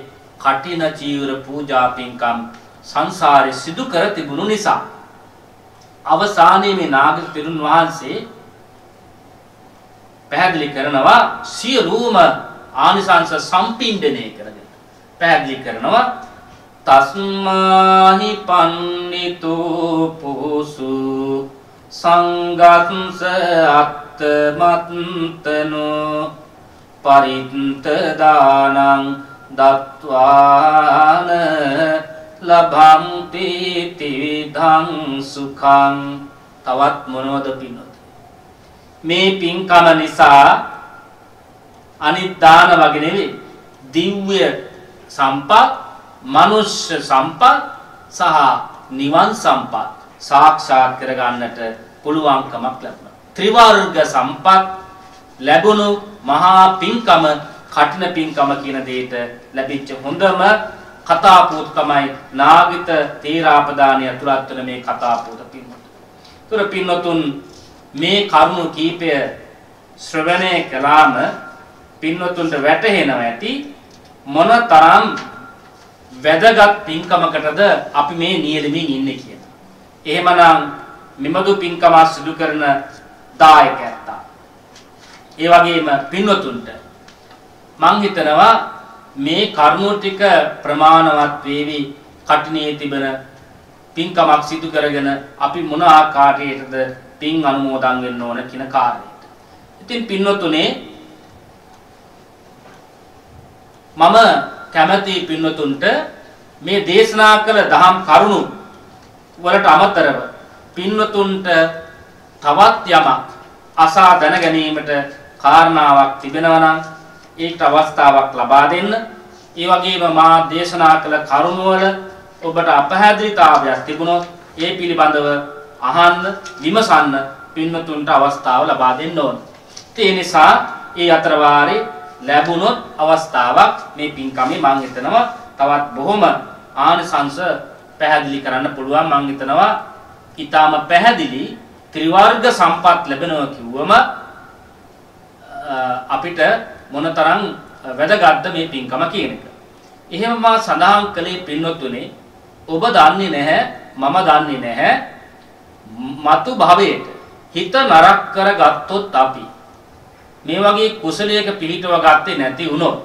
කටින චීවර පූජා පින්කම් සංසාරේ සිදු කර තිබුණු නිසා අවසානයේ මේ නාගිත තෙරුන් වහන්සේ පැහැදිලි කරනවා සියලුම ආනිසංස සම්පින්ඩණය කරගෙන පැහැදිලි කරනවා තස්මාහි පන්නිතෝ පුසු සංගස්ස අත්තමත්තනෝ පරිත්ත දානං दत्त्वान लभन्ति तिविधं सुखं तवत् मोनोदपिनोति। मे पिंकम निसा अनिदान वगे दिव्य संपत् मनुष्य संपत् सह निवन संपत् साक्षात् करगन्नट පුළුවන්කමක් ලැබුණා। ත්‍රිවර්ග සම්පත් ලැබුණු මහා පින්කම කඨින පින්කම කියන දෙයට ලැබිච්ච හොඳම කතාපූත තමයි නාගිත තීරාපදානිය අතුලත් වෙන මේ කතාපූත පින්වත. ඒතර පින්වතුන් මේ කරුණු කීපය ශ්‍රවණය කළාම පින්වතුන්ට වැටහෙනවා ඇති මොනතරම් වැදගත් පින්කමකටද අපි මේ නියැලෙමින් ඉන්නේ කියලා. එහෙමනම් मिमदु पिंकम सिदु करन दायकता ए वगेम पिन्वतुंट मं हितनवा मे कर्णोटिक प्रमाणवत् वेवि कठिने तिबन पिंकमක් සිදු කරගෙන අපි මොන ආකාරයකටද පින් අනුමෝදන් වෙන්න ඕන කියන කාර්යයට. ඉතින් පින්වතුනේ මම කැමැති පින්වතුන්ට මේ දේශනා කළ දහම් කරුණු වලට අමතරව පින්වතුන්ට තවත් යමක් අසා දැන ගැනීමට කාරණාවක් තිබෙනවා නම් ඒකට අවස්ථාවක් ලබා දෙන්න. ඒ වගේම මා දේශනා කළ කරුණු වල ඔබට අපහැදිලිතාවයක් තිබුණොත් ඒ පිළිබඳව අහන්න විමසන්න පින්වතුන්ට අවස්ථාව ලබා දෙන්න ඕන. ඒ නිසා ඒ අතරවාරේ ලැබුණොත් අවස්ථාවක් මේ පින්කමේ මම හිතනවා තවත් බොහොම ආනිසංස පැහැදිලි කරන්න පුළුවන්. මම හිතනවා ඉතාම පැහැදිලි ත්‍රිවර්ග සම්පත් ලැබෙනවා කිව්වම අපිට මොනතරම් වැදගත්ද මේ පින්කම කියන එක. එහෙම මා සඳහන් කළේ පින්වත්තුනේ ඔබ දන්නේ නැහැ මම දන්නේ නැහැ මතු භවයට හිත නරක කරගත්තොත් අපි මේ වගේ කුසලයක පිළිටව ගත්තේ නැති වුණොත්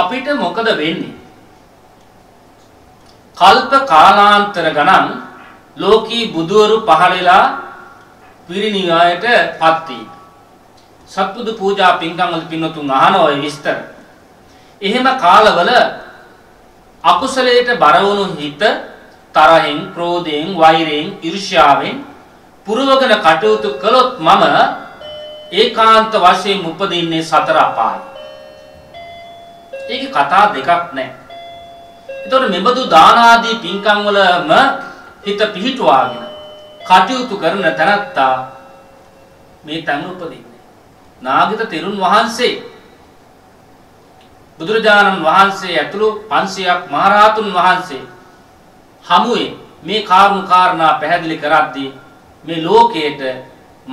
අපිට මොකද වෙන්නේ? කල්ප කාලාන්තර ගණන් ලෝකී බුදුවරු පහළලා පිරිණිවායට පත් වී සත්පුදු පූජා පින්කම් වල පින්වතුන් අහනවා ඒ විස්තර. එහෙම කාලවල අකුසලයට බර වුණු හිත තරහෙන්, ක්‍රෝධයෙන්, වෛරයෙන්, ඊර්ෂ්‍යාවෙන් පුරවගෙන කටයුතු කළොත් මම ඒකාන්ත වශයෙන් උපදින්නේ සතර අපාය. ඒක කතා දෙකක් නෑ. ඒතකොට මෙබඳු දාන ආදී පින්කම් වලම හිත පිහිටුවාගෙන කටයුතු කරන තැනත්තා මේ තැන උපදින්නේ. නාගිත තෙරුන් වහන්සේ බුදුරජාණන් වහන්සේ ඇතුළු පන්සියයක් මහරහතුන් වහන්සේ හමුවේ මේ කාරුණු කාරණා පැහැදිලි කරද්දී මේ ලෝකයට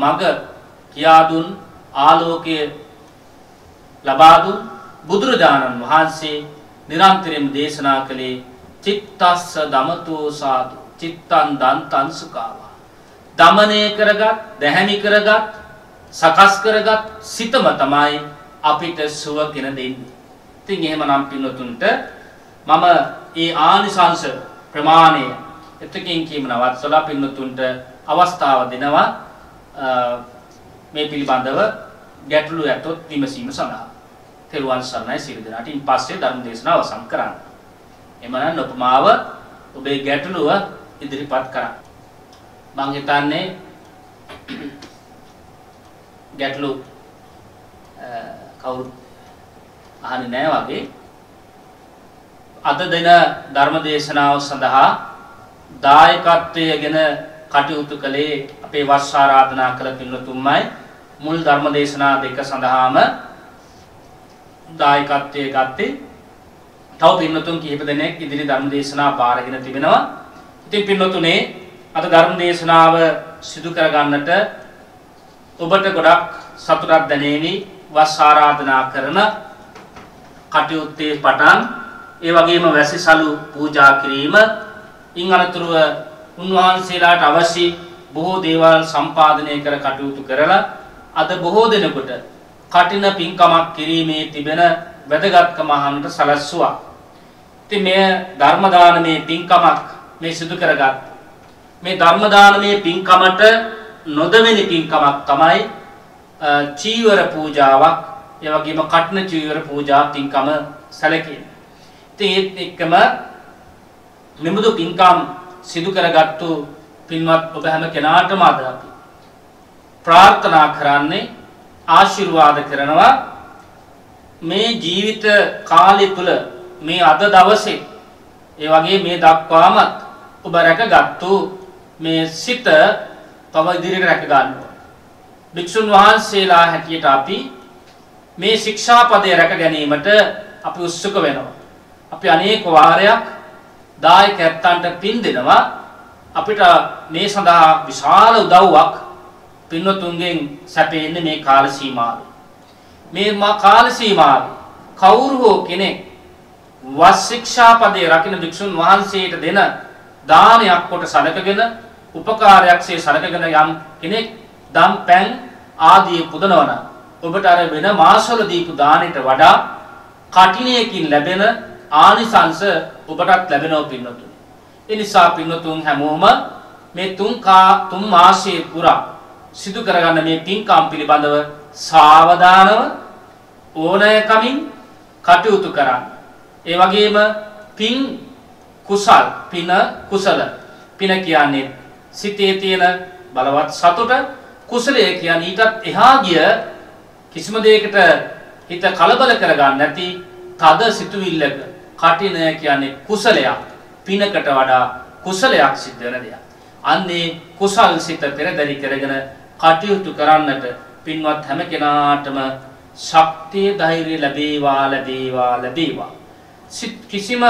මඟ කියා දුන් ආලෝකය ලබා දුන් බුදුරජාණන් වහන්සේ निरंतरम देशना कले चित्तस्स दमतो साधु चित्तं दंतं सुखावा दमने करगत दहनी करगत सकस करगत සිතම තමයි අපිට සුව කෙන දෙන්නේ. ඉතින් එහෙමනම් පින්වතුන්ට මම ඒ ආනිසංස ප්‍රමාණය එතකින් කියමනවත් සලා පින්වතුන්ට අවස්ථාව දෙනවා මේ පිළිබඳව ගැටළු ඇතොත් විමසීම සඳහා. තෙරුවන් සරණයි සියලු දෙනාට. ඉන් පස්සේ ධර්ම දේශනාව අවසන් කරන්න. එමනම් උපමාව ඔබේ ගැටලුව ඉදිරිපත් කරන්න. මම හිතන්නේ ගැටලු කවුරු අහන්නේ නැහැ වගේ. අද දින ධර්ම දේශනාව සඳහා දායකත්වයේ ගැන කටයුතු කළේ අපේ වස් ආරාධනා කළ පින්වතුන්මයි. මුල් ධර්ම දේශනා දෙක සඳහාම දායකත්වයේ ගත්තේ තව පින්වතුන් කිහිප දෙනෙක් ඉදිරි ධර්ම දේශනා බාරගෙන තිබෙනවා. ඉතින් පින්වතුනේ අද ධර්ම දේශනාව සිදු කර ගන්නට ඔබට ගොඩක් සතුටක් දැනෙවි. වස් ආරාධනා කරන කටයුත්තේ පටන් ඒ වගේම වැසිසලු පූජා කිරීම ඉන් අනතුරුව උන්වහන්සේලාට අවශ්‍ය බොහෝ දේවල් සම්පාදනය කර කටයුතු කරලා අද බොහෝ දෙනෙකුට කටින පින්කමක් කිරීමේ තිබෙන වැදගත්කම අහන්නට සැලැස්සුවා. ඉතින් මේ ධර්ම දානමේ පින්කමක් මේ සිදු කරගත් මේ ධර්ම දානමේ පින්කමට නොදෙවෙනි පින්කමක් තමයි චීවර පූජාවක් එවැගේම කටන චීවර පූජා පින්කම සැලකෙන. ඉතින් ඒත් එක්කම මෙමුදු පින්කම් සිදු කරගත්තු පින්වත් ඔබ හැම කෙනාටම අද අපි ප්‍රාර්ථනා කරන්නේ ආශිර්වාද කරනවා මේ ජීවිත කාලය තුල මේ අද දවසේ ඒ වගේ මේ දක්වාම ඔබ රැකගත්තු මේ සිත තව ඉදිරියට රැක ගන්න. භික්ෂුන් වහන්සේලා හැටියට අපි මේ ශික්ෂා පදය රැක ගැනීමට අපි උත්සුක වෙනවා. අපි අනේක වාරයක් දායකයන්ට පින් දෙනවා. අපිට මේ සඳහා විශාල උදව්වක් පින්වතුන්ගෙන් සැපෙන්නේ මේ කාල සීමාවේ. මේ මා කාල සීමාවේ කවුරු හෝ කෙනෙක් වස් ශික්ෂා පදය රකින්න භික්ෂුන් වහන්සේට දෙන දානයක් කොට සැලකගෙන උපකාරයක්සේ සැලකගෙන යම් කෙනෙක් දම් පැන් ආදී පුදනවන ඔබට අර වෙන මාසවල දීපු දාණයට වඩා කටිනයකින් ලැබෙන ආනිසංස ඔබටත් ලැබෙනවා පින්නතුනි. ඒ නිසා පින්නතුන් හැමෝම මේ තුන් කා තුන් මාසයේ පුරා සිදු කරගන්න මේ පින්කම් පිළිබඳව සාවධානව ඕනෑකමින් කටයුතු කරන්න. ඒ වගේම පින් කුසල් පින කුසල පින කියන්නේ සිතේ තියෙන බලවත් සතුට, කුසලය කියන්නේ ඊටත් එහා ගිය කිසිම දෙයකට හිත කලබල කරගන්න නැති තද සිතුවිල්ලක කටිනය කියන්නේ කුසලයක්, පිනකට වඩා කුසලයක් සිද්ධ වෙන දෙයක්. අන්නේ කුසල් සිත පෙරදරි කරගෙන කටයුතු කරන්නට පින්වත් හැම කෙනාටම ශක්තිය ධෛර්යය ලැබේවා ලැබේවා ලැබේවා. කිසිම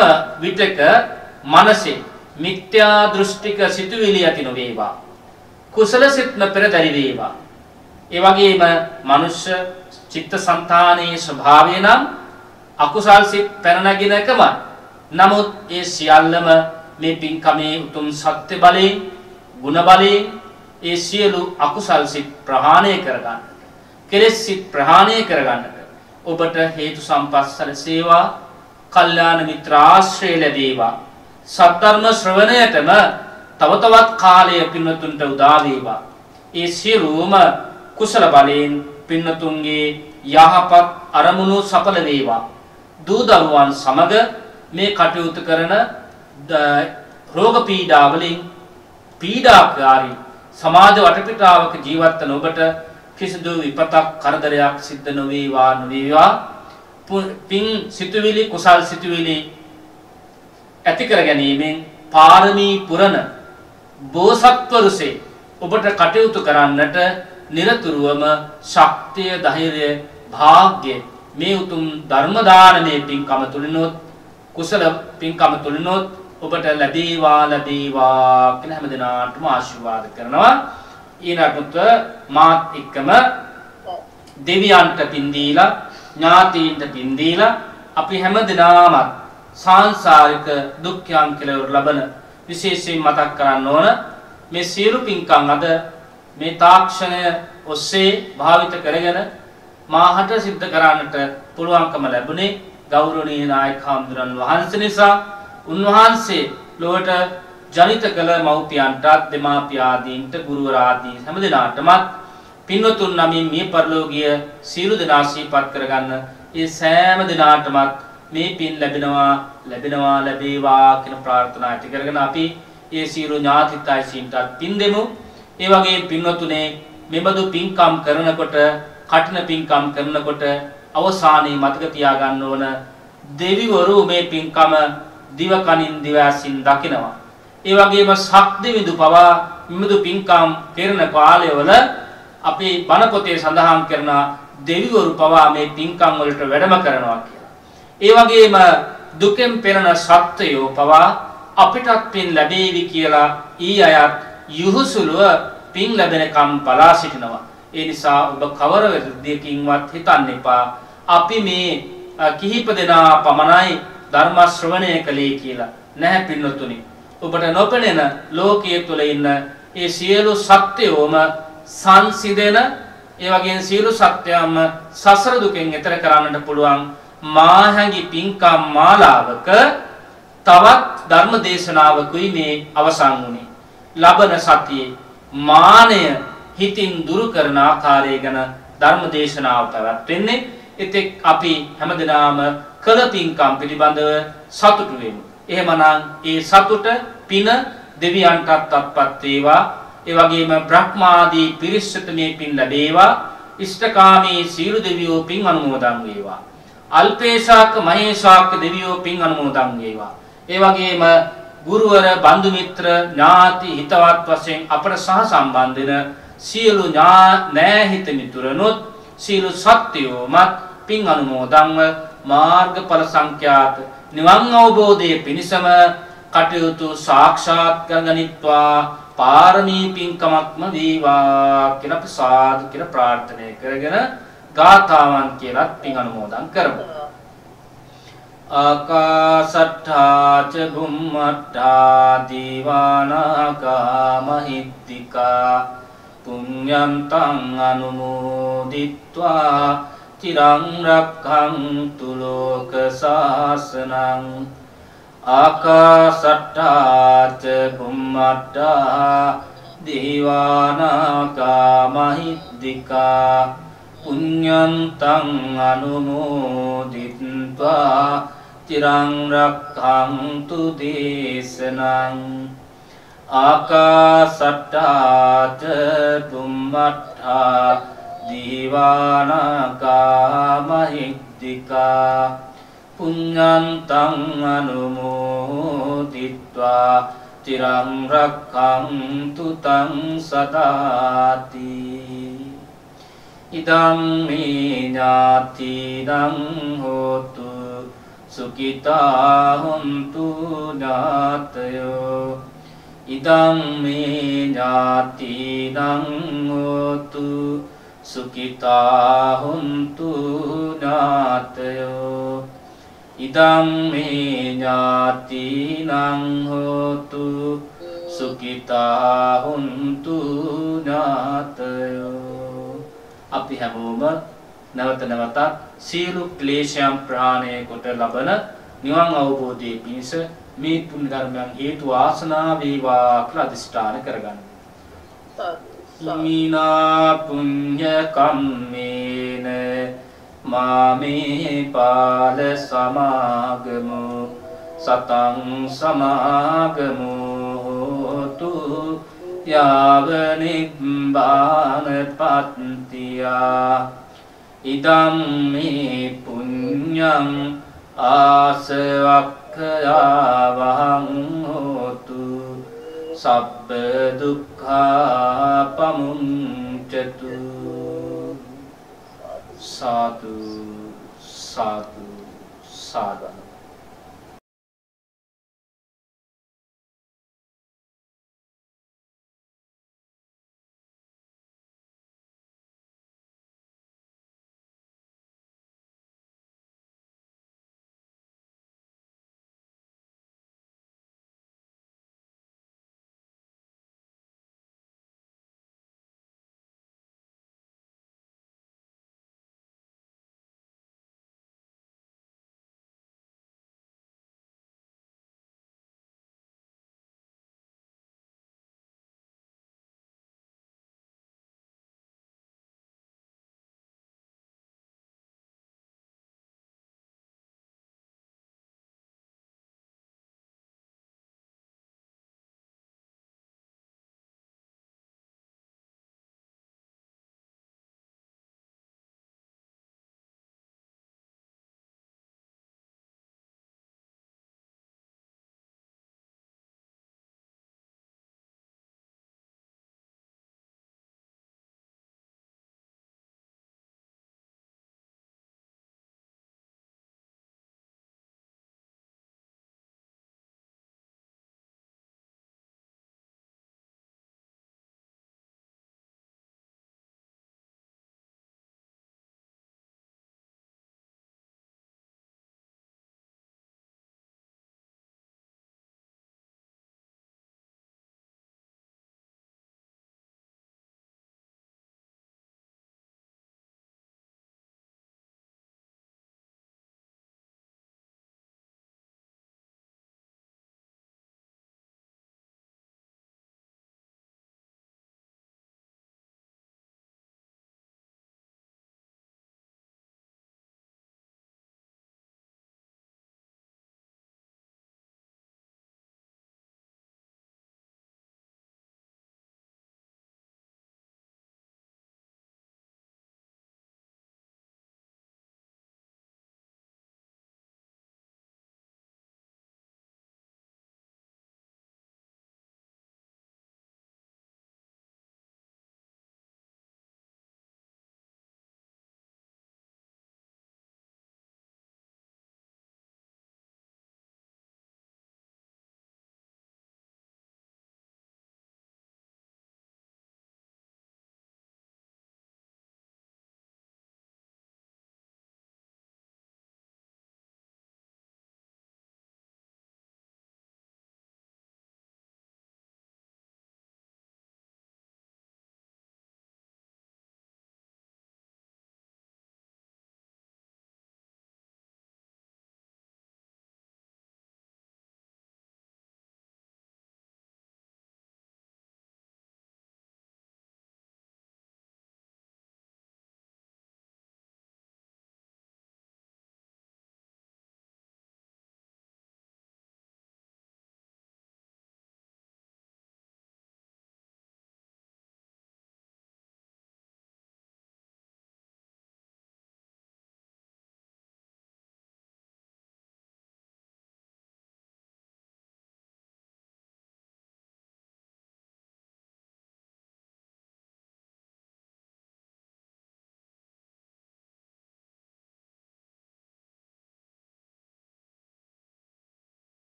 විටක මනසේ මිත්‍යා දෘෂ්ටික සිතුවිලි ඇති නොවේවා. කුසල සිතන පෙරදරි වේවා. ඒ වගේම මනුෂ්‍ය චිත්තසංතානයේ ස්වභාවය නම් අකුසල් සිත් පැන නැගින එකම. නමුත් ඒ සියල්ලම මේ පින්කමේ උතුම් සත්‍ය බලයෙන්, ගුණ බලයෙන් ඒ සියලු අකුසල් සිත් ප්‍රහාණය කරගන්නට, කෙලෙස් සිත් ප්‍රහාණය කරගන්නට ඔබට හේතු සම්පස්සල සේවා, කල්යාණ මිත්‍ර ආශ්‍රය ලැබේවා. සද්ධර්ම ශ්‍රවණයටම තව තවත් කාලය පින්වතුන්ට උදා වේවා. ඒ සියලුම කුසල බලයෙන් පින්නතුන්ගේ යහපත් අරමුණු සඵල වේවා. දූ දරුවන් සමග මේ කටයුතු කරන රෝග පීඩා වලින් පීඩාකාරී සමාජ වටපිටාවක ජීවත් වන ඔබට කිසිදු විපතක් කරදරයක් සිද්ධ නොවේවා නොවේවා. පින් සිතුවිලි කුසල් සිතුවිලි ඇති කර ගැනීමෙන් පාරමී පුරණ බෝසත්වරුසේ ඔබට කටයුතු කරන්නට නිරතුරුවම ශක්තිය ධෛර්යය භාග්‍ය මේ උතුම් ධර්ම දානමේ පින්කම තුලිනොත් කුසල පින්කම තුලිනොත් ඔබට ලැබේවා ලැබේවා කියන හැම දිනාටම ආශිර්වාද කරනවා. ඊනකට මාත් එක්කම දෙවියන්ට පින් දීලා ඥාතීන්ට පින් දීලා අපි හැම දිනම සාංශාරික දුක්ඛයන් කෙලවර ලබන විශේෂයෙන් මතක් කරන්න ඕන මේ සියලු පින්කම් අද මේ තාක්ෂණය ඔස්සේ භාවිත කරගෙන මාහට සිද්ධ කරන්නට පුළුවන්කම ලැබුණේ ගෞරවනීය නායක හාමුදුරන් වහන්සේ නිසා. උන්වහන්සේ ලොවට ජනිත කළ මව්පියන්ටත් දෙමාපියාදීන්ට ගුරුවරයාදී හැම දෙනාටම පින්වතුන් නමින් මේ පරිලෝකීය සියලු දෙනා සිහිපත් කරගන්න. ඒ සෑම දෙනාටම මේ පින් ලැබෙනවා ලැබෙනවා ලැබේවා කියන ප්‍රාර්ථනා ඇති කරගෙන අපි ඒ සියලු ඥාතිත්වයින්ටත් පින් දෙමු. ඒ වගේ පින්වතුනේ මෙබඳු පින්කම් කරනකොට කටින පින්කම් කරනකොට අවසානයේ මතක තියාගන්න ඕන දෙවිවරු මේ පින්කම දිව කනින් දිව ඇසින් දකිනවා. ඒ වගේම ශක්තිවිදු පවා මෙබඳු පින්කම් කරන කාලයවල අපි බණ පොතේ සඳහන් කරන දෙවිවරු පවා මේ පින්කම් වලට වැඩම කරනවා කියලා. ඒ වගේම දුකෙන් පෙළෙන සත්ත්වයෝ පවා අපිටත් පින් ලැබේවි කියලා ඊ අයත් යහුසුලව පින් ලැබෙනකම් බලා සිටිනවා. ඒ නිසා ඔබ කවර දෙයකින්වත් හිතන්න එපා අපි මේ කිහිප දෙනා පමණයි ධර්ම ශ්‍රවණය කළේ කියලා. නැහැ පින්නතුනි, ඔබට නොපෙනෙන ලෝකයේ තුල ඉන්න ඒ සියලු සත්‍යෝම සංසිඳෙන, ඒ වගේම සියලු සත්‍යයන්ම සසර දුකෙන් එතර කරන්නට පුළුවන් මාහැඟි පින්කම් මාලාවක තවත් ධර්ම දේශනාවකුයි මේ අවසන් වුණේ. ලබන සතියේ මානය හිතින් දුරු කරන ආකාරය ගැන ධර්ම දේශනාව පැවැත්වෙන්නේ. इतेक අපි හැමදෙනාම කළ පින්කම් පිළිබඳව සතුටු වෙමු. එහෙමනම් ඒ සතුට පින දෙවියන්ටත් අත්පත් වේවා. ඒ වගේම බ්‍රහ්මාදී පිරිසට මේ පින් ලැබේවා. ඉෂ්ඨකාමී සීල දෙවියෝ පින් අනුමෝදන් වේවා. අල්පේශාක මහේශාක දෙවියෝ පින් අනුමෝදන් වේවා. ඒ වගේම ගුරුවර බන්දු මිත්‍ර ඥාති හිතවත් වශයෙන් අපට සහ සම්බන්ධ වෙන සියලු ඥා නෑ හිත මිතුරනොත් සියලු සත්‍යෝමත් පින් අනුමෝදන්ව මාර්ගඵල සංඛ්‍යාත නිවන් අවබෝධයේ පිණසම කටයුතු සාක්ෂාත් කරගනිත්වා පාරමී පින්කමක්ම වේවා කියලා ප්‍රසාද කියලා ප්‍රාර්ථනා කරගෙන ගාථාවන් කියලා පින් අනුමෝදන් කරමු. आकाशट्ठा च भुम्मट्ठा दीवानागा महित्तिका पुण्यं तं अनुमोदित्वा चिरं रक्षन्तु लोकशासनं आकाशट्ठा च भुम्मट्ठा दीवानागा महित्तिका पुण्यं तं अनुमोदित्वा चिरं रक्षन्तु देशनं आकाशट्ठा च भुम्मट्ठा दीवानागा महित्तिका पुण्यं तं अनुमोदित्वा चिरं रक्षन्तु तं सदाति इदं मे ज्ञातिनं होतु सुखिता हुन्तु ज्ञातयो इदं मे ज्ञातिनं होतु सुखिता हुन्तु ज्ञातयो इदं मे ज्ञातिनं होतु सुखिता हुन्तु ज्ञातयो අපි හැමෝම නැවත නැවතත් සියලු ක්ලේශයන් ප්‍රහාණය කොට ලබන නිවන් අවබෝධයේ පිණිස මේ තුන් ධර්මයන් හේතු ආසනා වේවා කියලා අධිෂ්ඨාන කරගන්න. සම්මිනා පුඤ්ඤ කම්මේන මාමේ පාල සමාගමෝ සතං සමාගමෝ හෝතු याव निब्बान पत्तिया इदं मे पुण्यं आसवक्खयावहं होतु सब्ब दुःखापमुञ्चतु साधु साधु साधु।